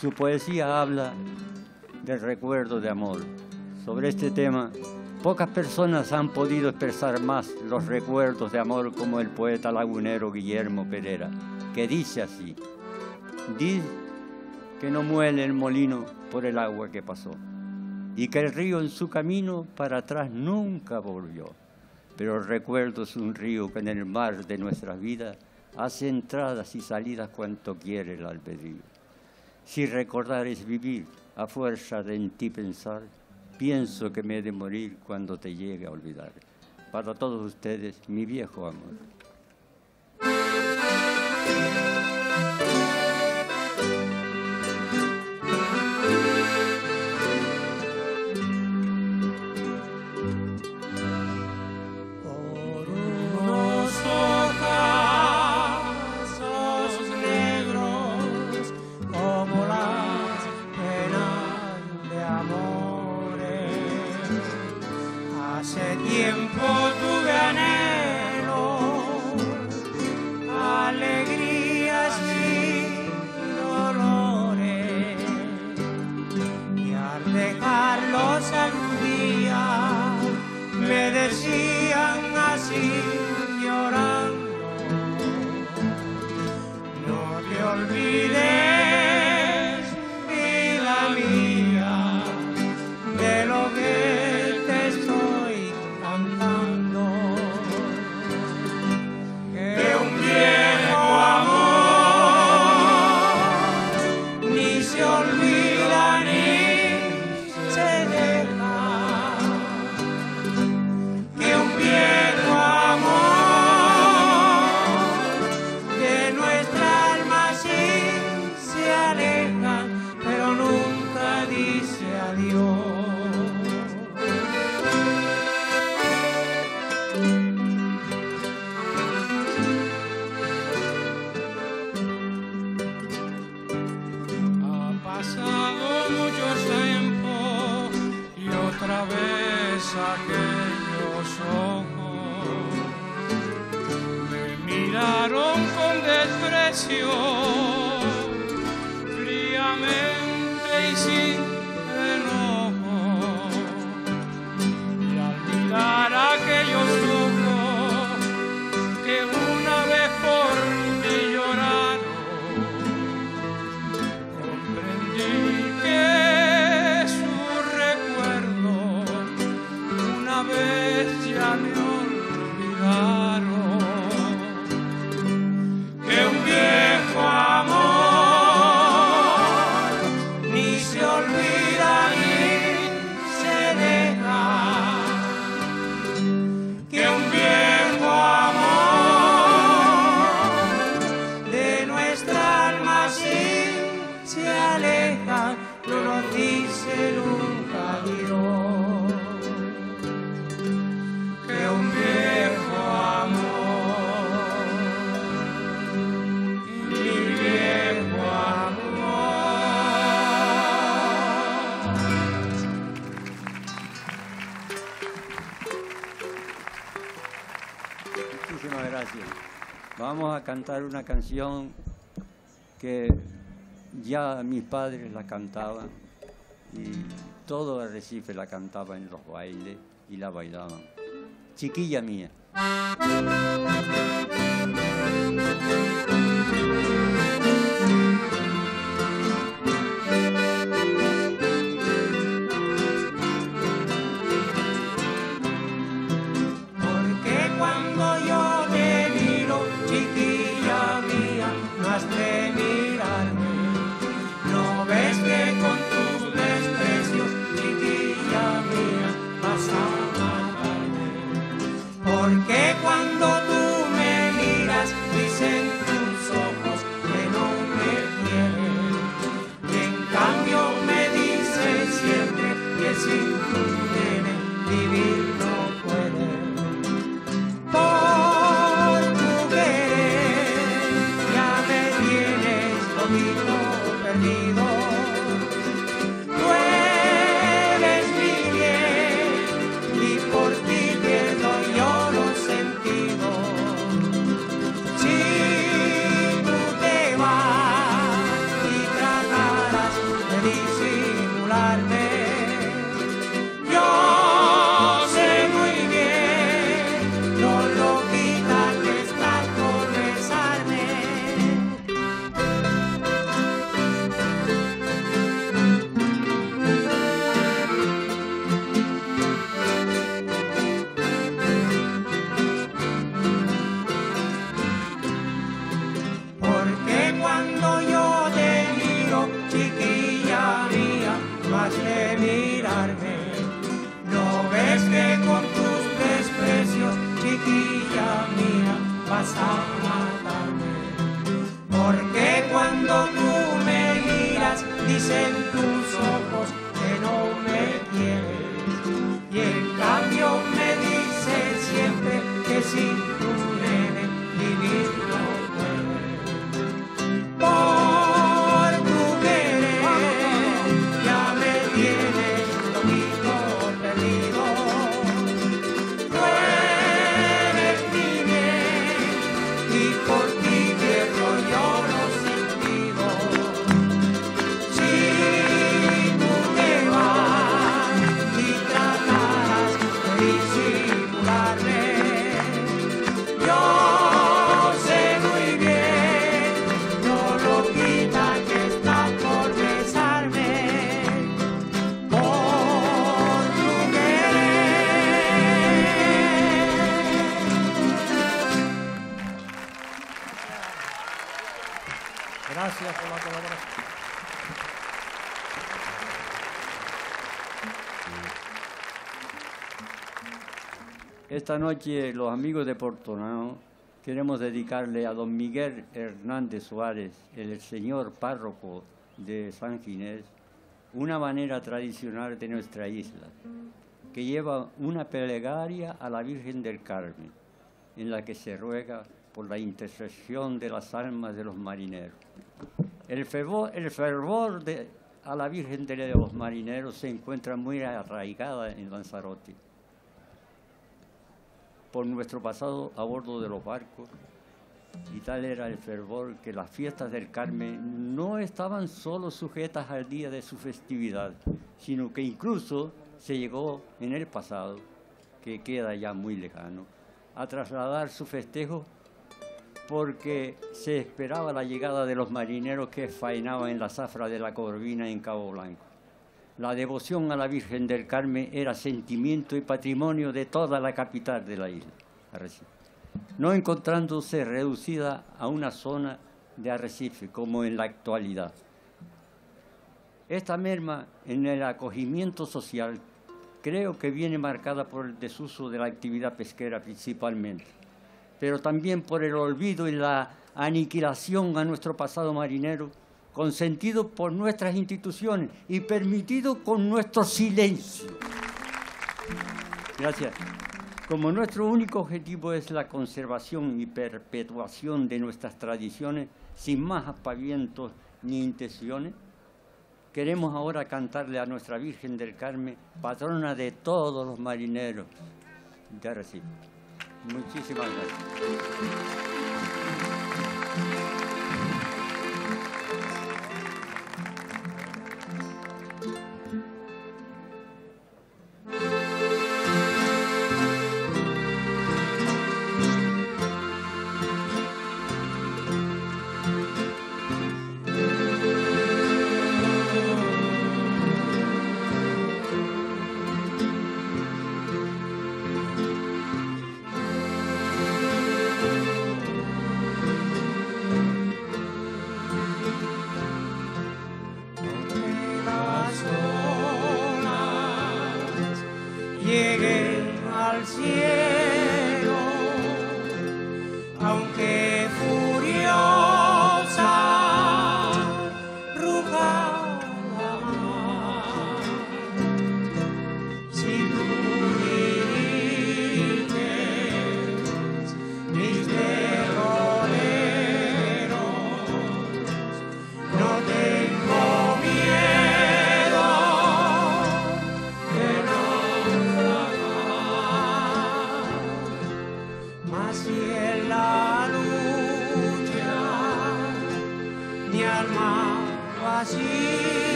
Su poesía habla del recuerdo de amor. Sobre este tema, pocas personas han podido expresar más los recuerdos de amor como el poeta lagunero Guillermo Perera, que dice así: diz que no muele el molino por el agua que pasó, y que el río en su camino para atrás nunca volvió, pero el recuerdo es un río que en el mar de nuestras vidas hace entradas y salidas cuanto quiere el albedrío. Si recordar es vivir, a fuerza de en ti pensar, pienso que me he de morir cuando te llegue a olvidar. Para todos ustedes, mi viejo amor. Mía, de lo que te estoy cantando. aquellos ojos me miraron con desprecio, fríamente y sin enojo, y al mirar aquellos ojos que una vez por mí lloraron, comprendí que su recuerdo una vez ya me olvidaron, que un viejo amor Vamos a cantar una canción que ya mis padres la cantaban y todo Arrecife la cantaba en los bailes y la bailaban. Chiquilla mía. Esta noche los amigos de Puerto Nao queremos dedicarle a don Miguel Hernández Suárez, el señor párroco de San Ginés, una habanera tradicional de nuestra isla, que lleva una plegaria a la Virgen del Carmen, en la que se ruega por la intercesión de las almas de los marineros. El fervor, el fervor de, a la Virgen de los marineros se encuentra muy arraigada en Lanzarote, por nuestro pasado a bordo de los barcos, y tal era el fervor que las fiestas del Carmen no estaban solo sujetas al día de su festividad, sino que incluso se llegó en el pasado, que queda ya muy lejano, a trasladar su festejo porque se esperaba la llegada de los marineros que faenaban en la zafra de la Corvina en Cabo Blanco. La devoción a la Virgen del Carmen era sentimiento y patrimonio de toda la capital de la isla, Arrecife, no encontrándose reducida a una zona de Arrecife como en la actualidad. Esta merma en el acogimiento social creo que viene marcada por el desuso de la actividad pesquera principalmente, pero también por el olvido y la aniquilación a nuestro pasado marinero, consentido por nuestras instituciones y permitido con nuestro silencio. Gracias. Como nuestro único objetivo es la conservación y perpetuación de nuestras tradiciones, sin más aspavientos ni intenciones, queremos ahora cantarle a nuestra Virgen del Carmen, patrona de todos los marineros de Arrecife. Muchísimas gracias.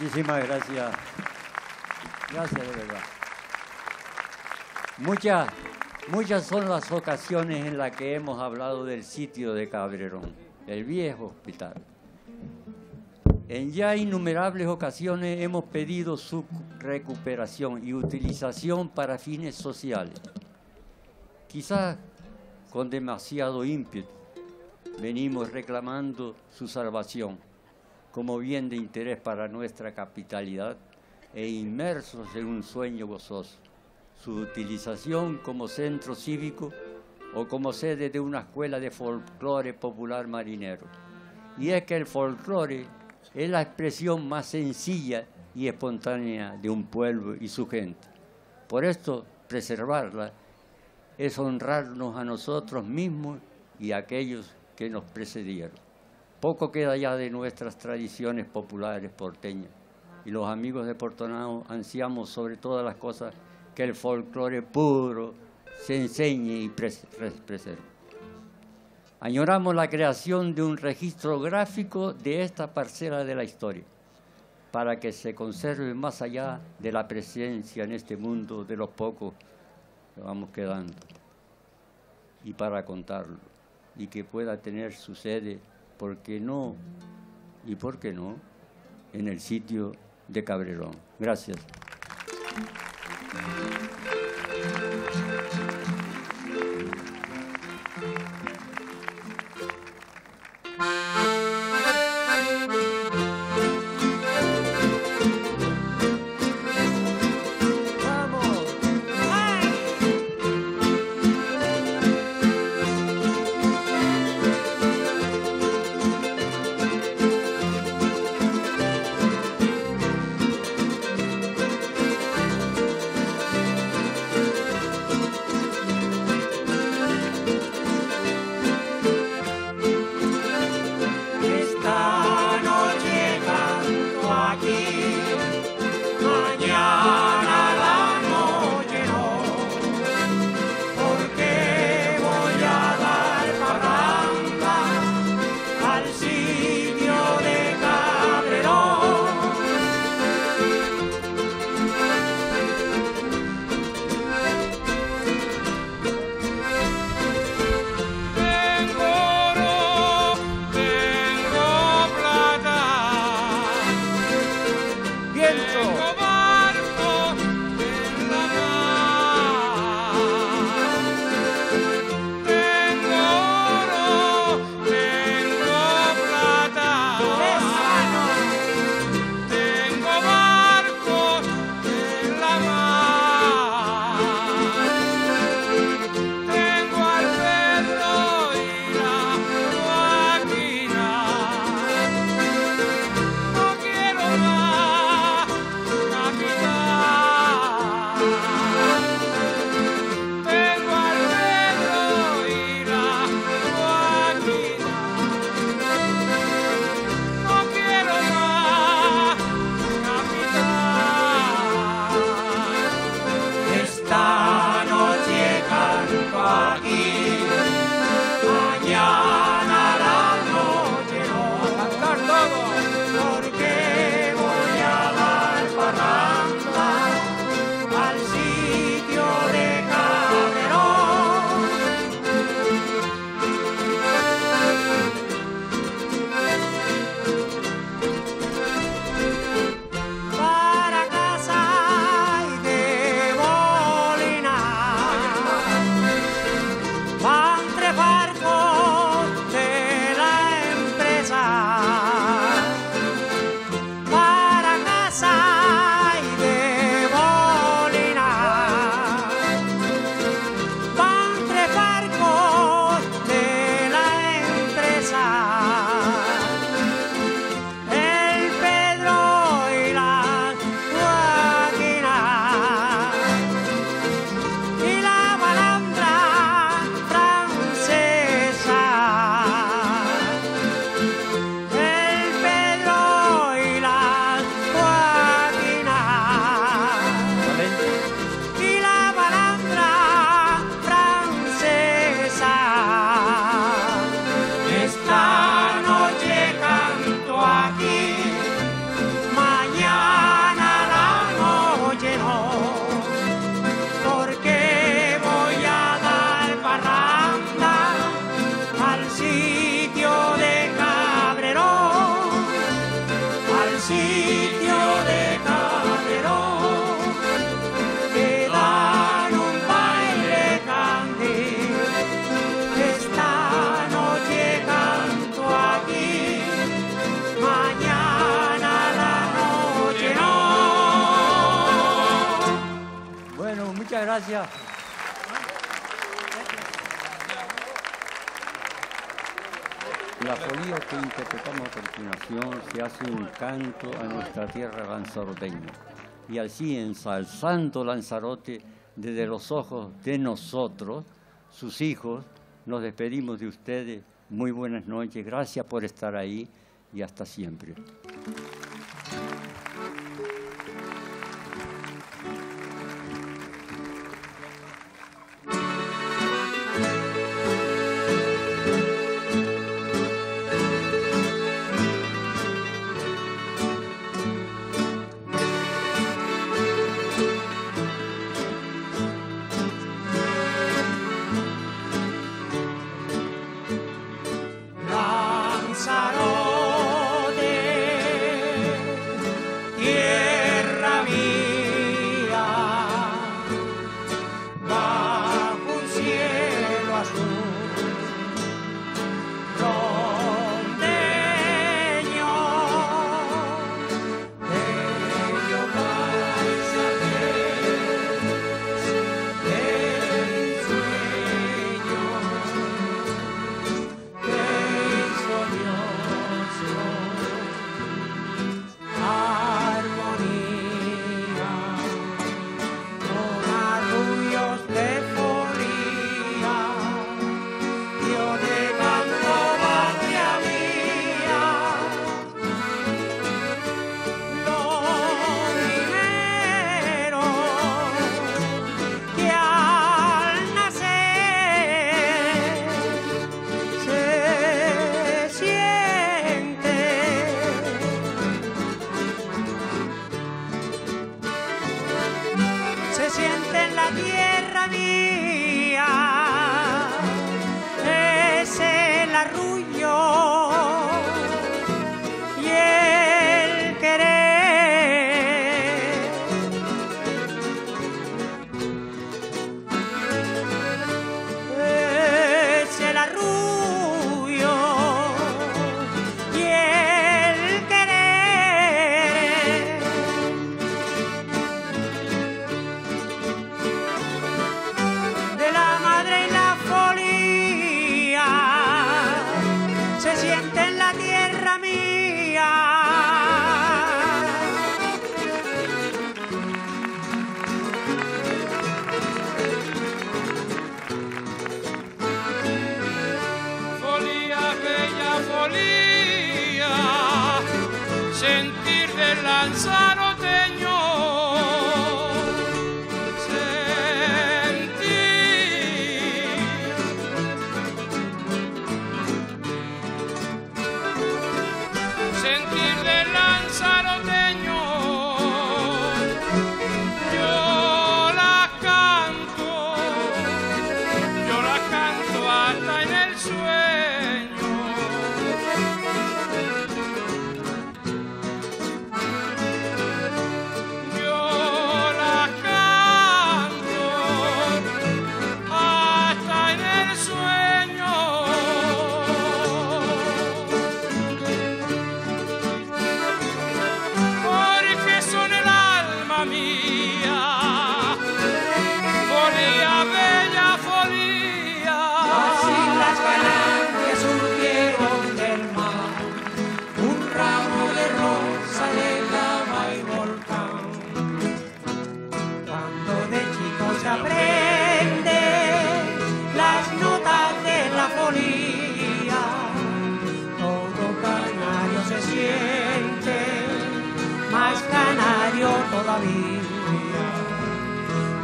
Muchísimas gracias. Gracias de verdad. Muchas, muchas son las ocasiones en las que hemos hablado del sitio de Cabrerón, el viejo hospital. En ya innumerables ocasiones hemos pedido su recuperación y utilización para fines sociales. Quizás con demasiado ímpetu venimos reclamando su salvación como bien de interés para nuestra capitalidad e inmersos en un sueño gozoso. Su utilización como centro cívico o como sede de una escuela de folclore popular marinero. Y es que el folclore es la expresión más sencilla y espontánea de un pueblo y su gente. Por esto, preservarla es honrarnos a nosotros mismos y a aquellos que nos precedieron. Poco queda ya de nuestras tradiciones populares porteñas, y los amigos de Puerto Nao ansiamos sobre todas las cosas que el folclore puro se enseñe y preserve. Añoramos la creación de un registro gráfico de esta parcela de la historia, para que se conserve más allá de la presencia en este mundo de los pocos que vamos quedando, y para contarlo, y que pueda tener su sede, ¿por qué no? ¿Y por qué no? En el sitio de Cabrerón. Gracias. Gracias. La folía que interpretamos a continuación se hace un canto a nuestra tierra lanzaroteña, y así, ensalzando Lanzarote desde los ojos de nosotros, sus hijos, nos despedimos de ustedes. Muy buenas noches, gracias por estar ahí y hasta siempre. sentir del lanzaroteño, sentir, sentir del lanzaroteño. Yo la canto, yo la canto hasta en el suelo.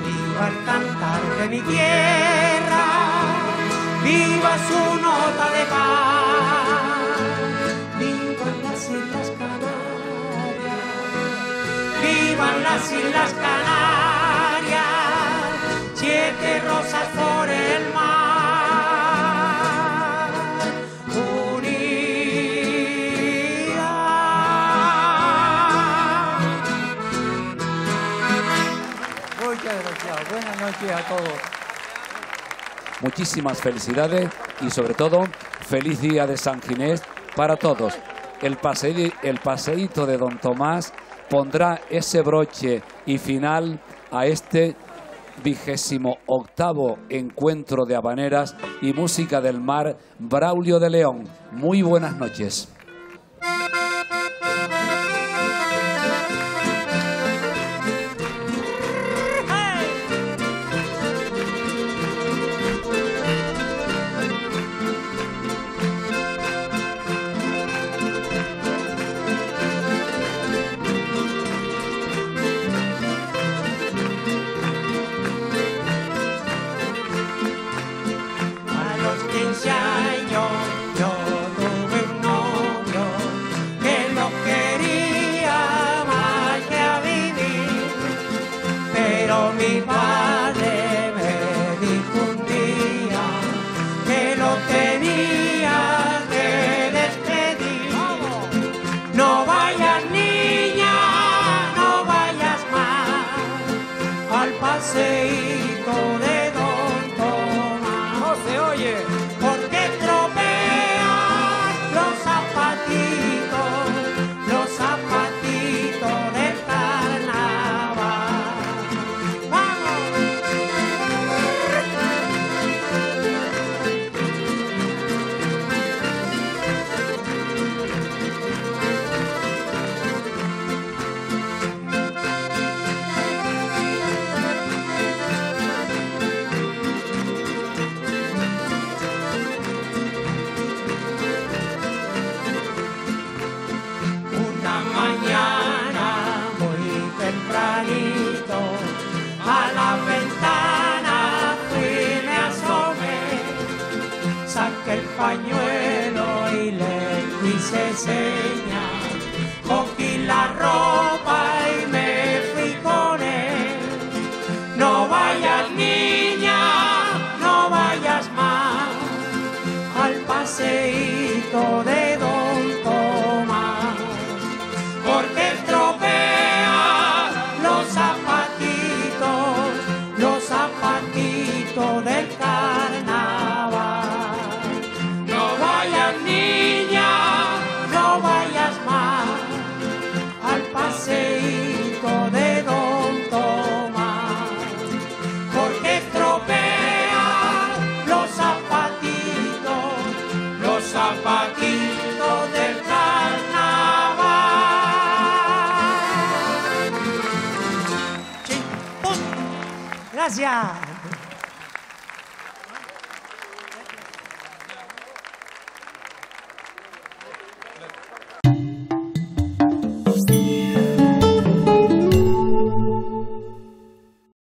Viva el cantar de mi tierra, viva su nota de paz, vivan las Islas Canarias, vivan las Islas Canarias, siete rosas por el mar. Buenas noches a todos. Muchísimas felicidades y sobre todo feliz día de San Ginés para todos. El paseíto, el paseíto de Don Tomás pondrá ese broche y final a este vigésimo octavo encuentro de habaneras y música del mar Braulio de León. Muy buenas noches. Gracias.